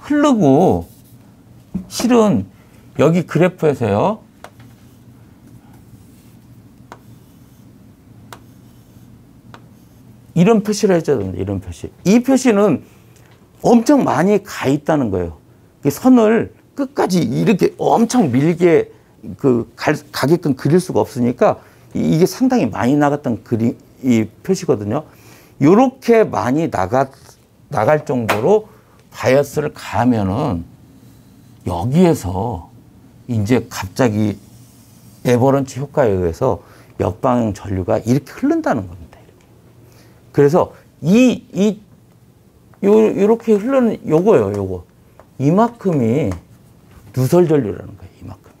흐르고, 실은 여기 그래프에서요, 이런 표시를 해줘야 됩니다. 이런 표시. 이 표시는 엄청 많이 가 있다는 거예요. 선을 끝까지 이렇게 엄청 밀게 가게끔 그릴 수가 없으니까 이게 상당히 많이 나갔던 이 표시거든요. 요렇게 많이 나갈 정도로 바이어스를 가면은 여기에서 이제 갑자기 에버런치 효과에 의해서 역방향 전류가 이렇게 흐른다는 겁니다. 이렇게. 그래서 요렇게 흐르는 요거예요, 요거. 이만큼이 누설전류라는 거예요, 이만큼이.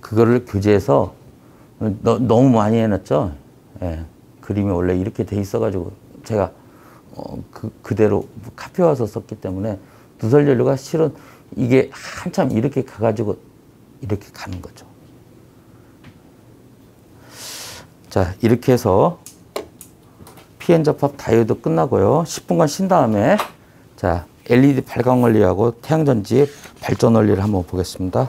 그거를 교재에서 너무 많이 해놨죠? 예. 그림이 원래 이렇게 돼 있어가지고 제가 그대로 카페 와서 썼기 때문에 누설전류가 실은 이게 한참 이렇게 가가지고 이렇게 가는 거죠. 자, 이렇게 해서 PN 접합 다이오드 끝나고요. 10분간 쉰 다음에 자 LED 발광 원리하고 태양전지 발전 원리를 한번 보겠습니다.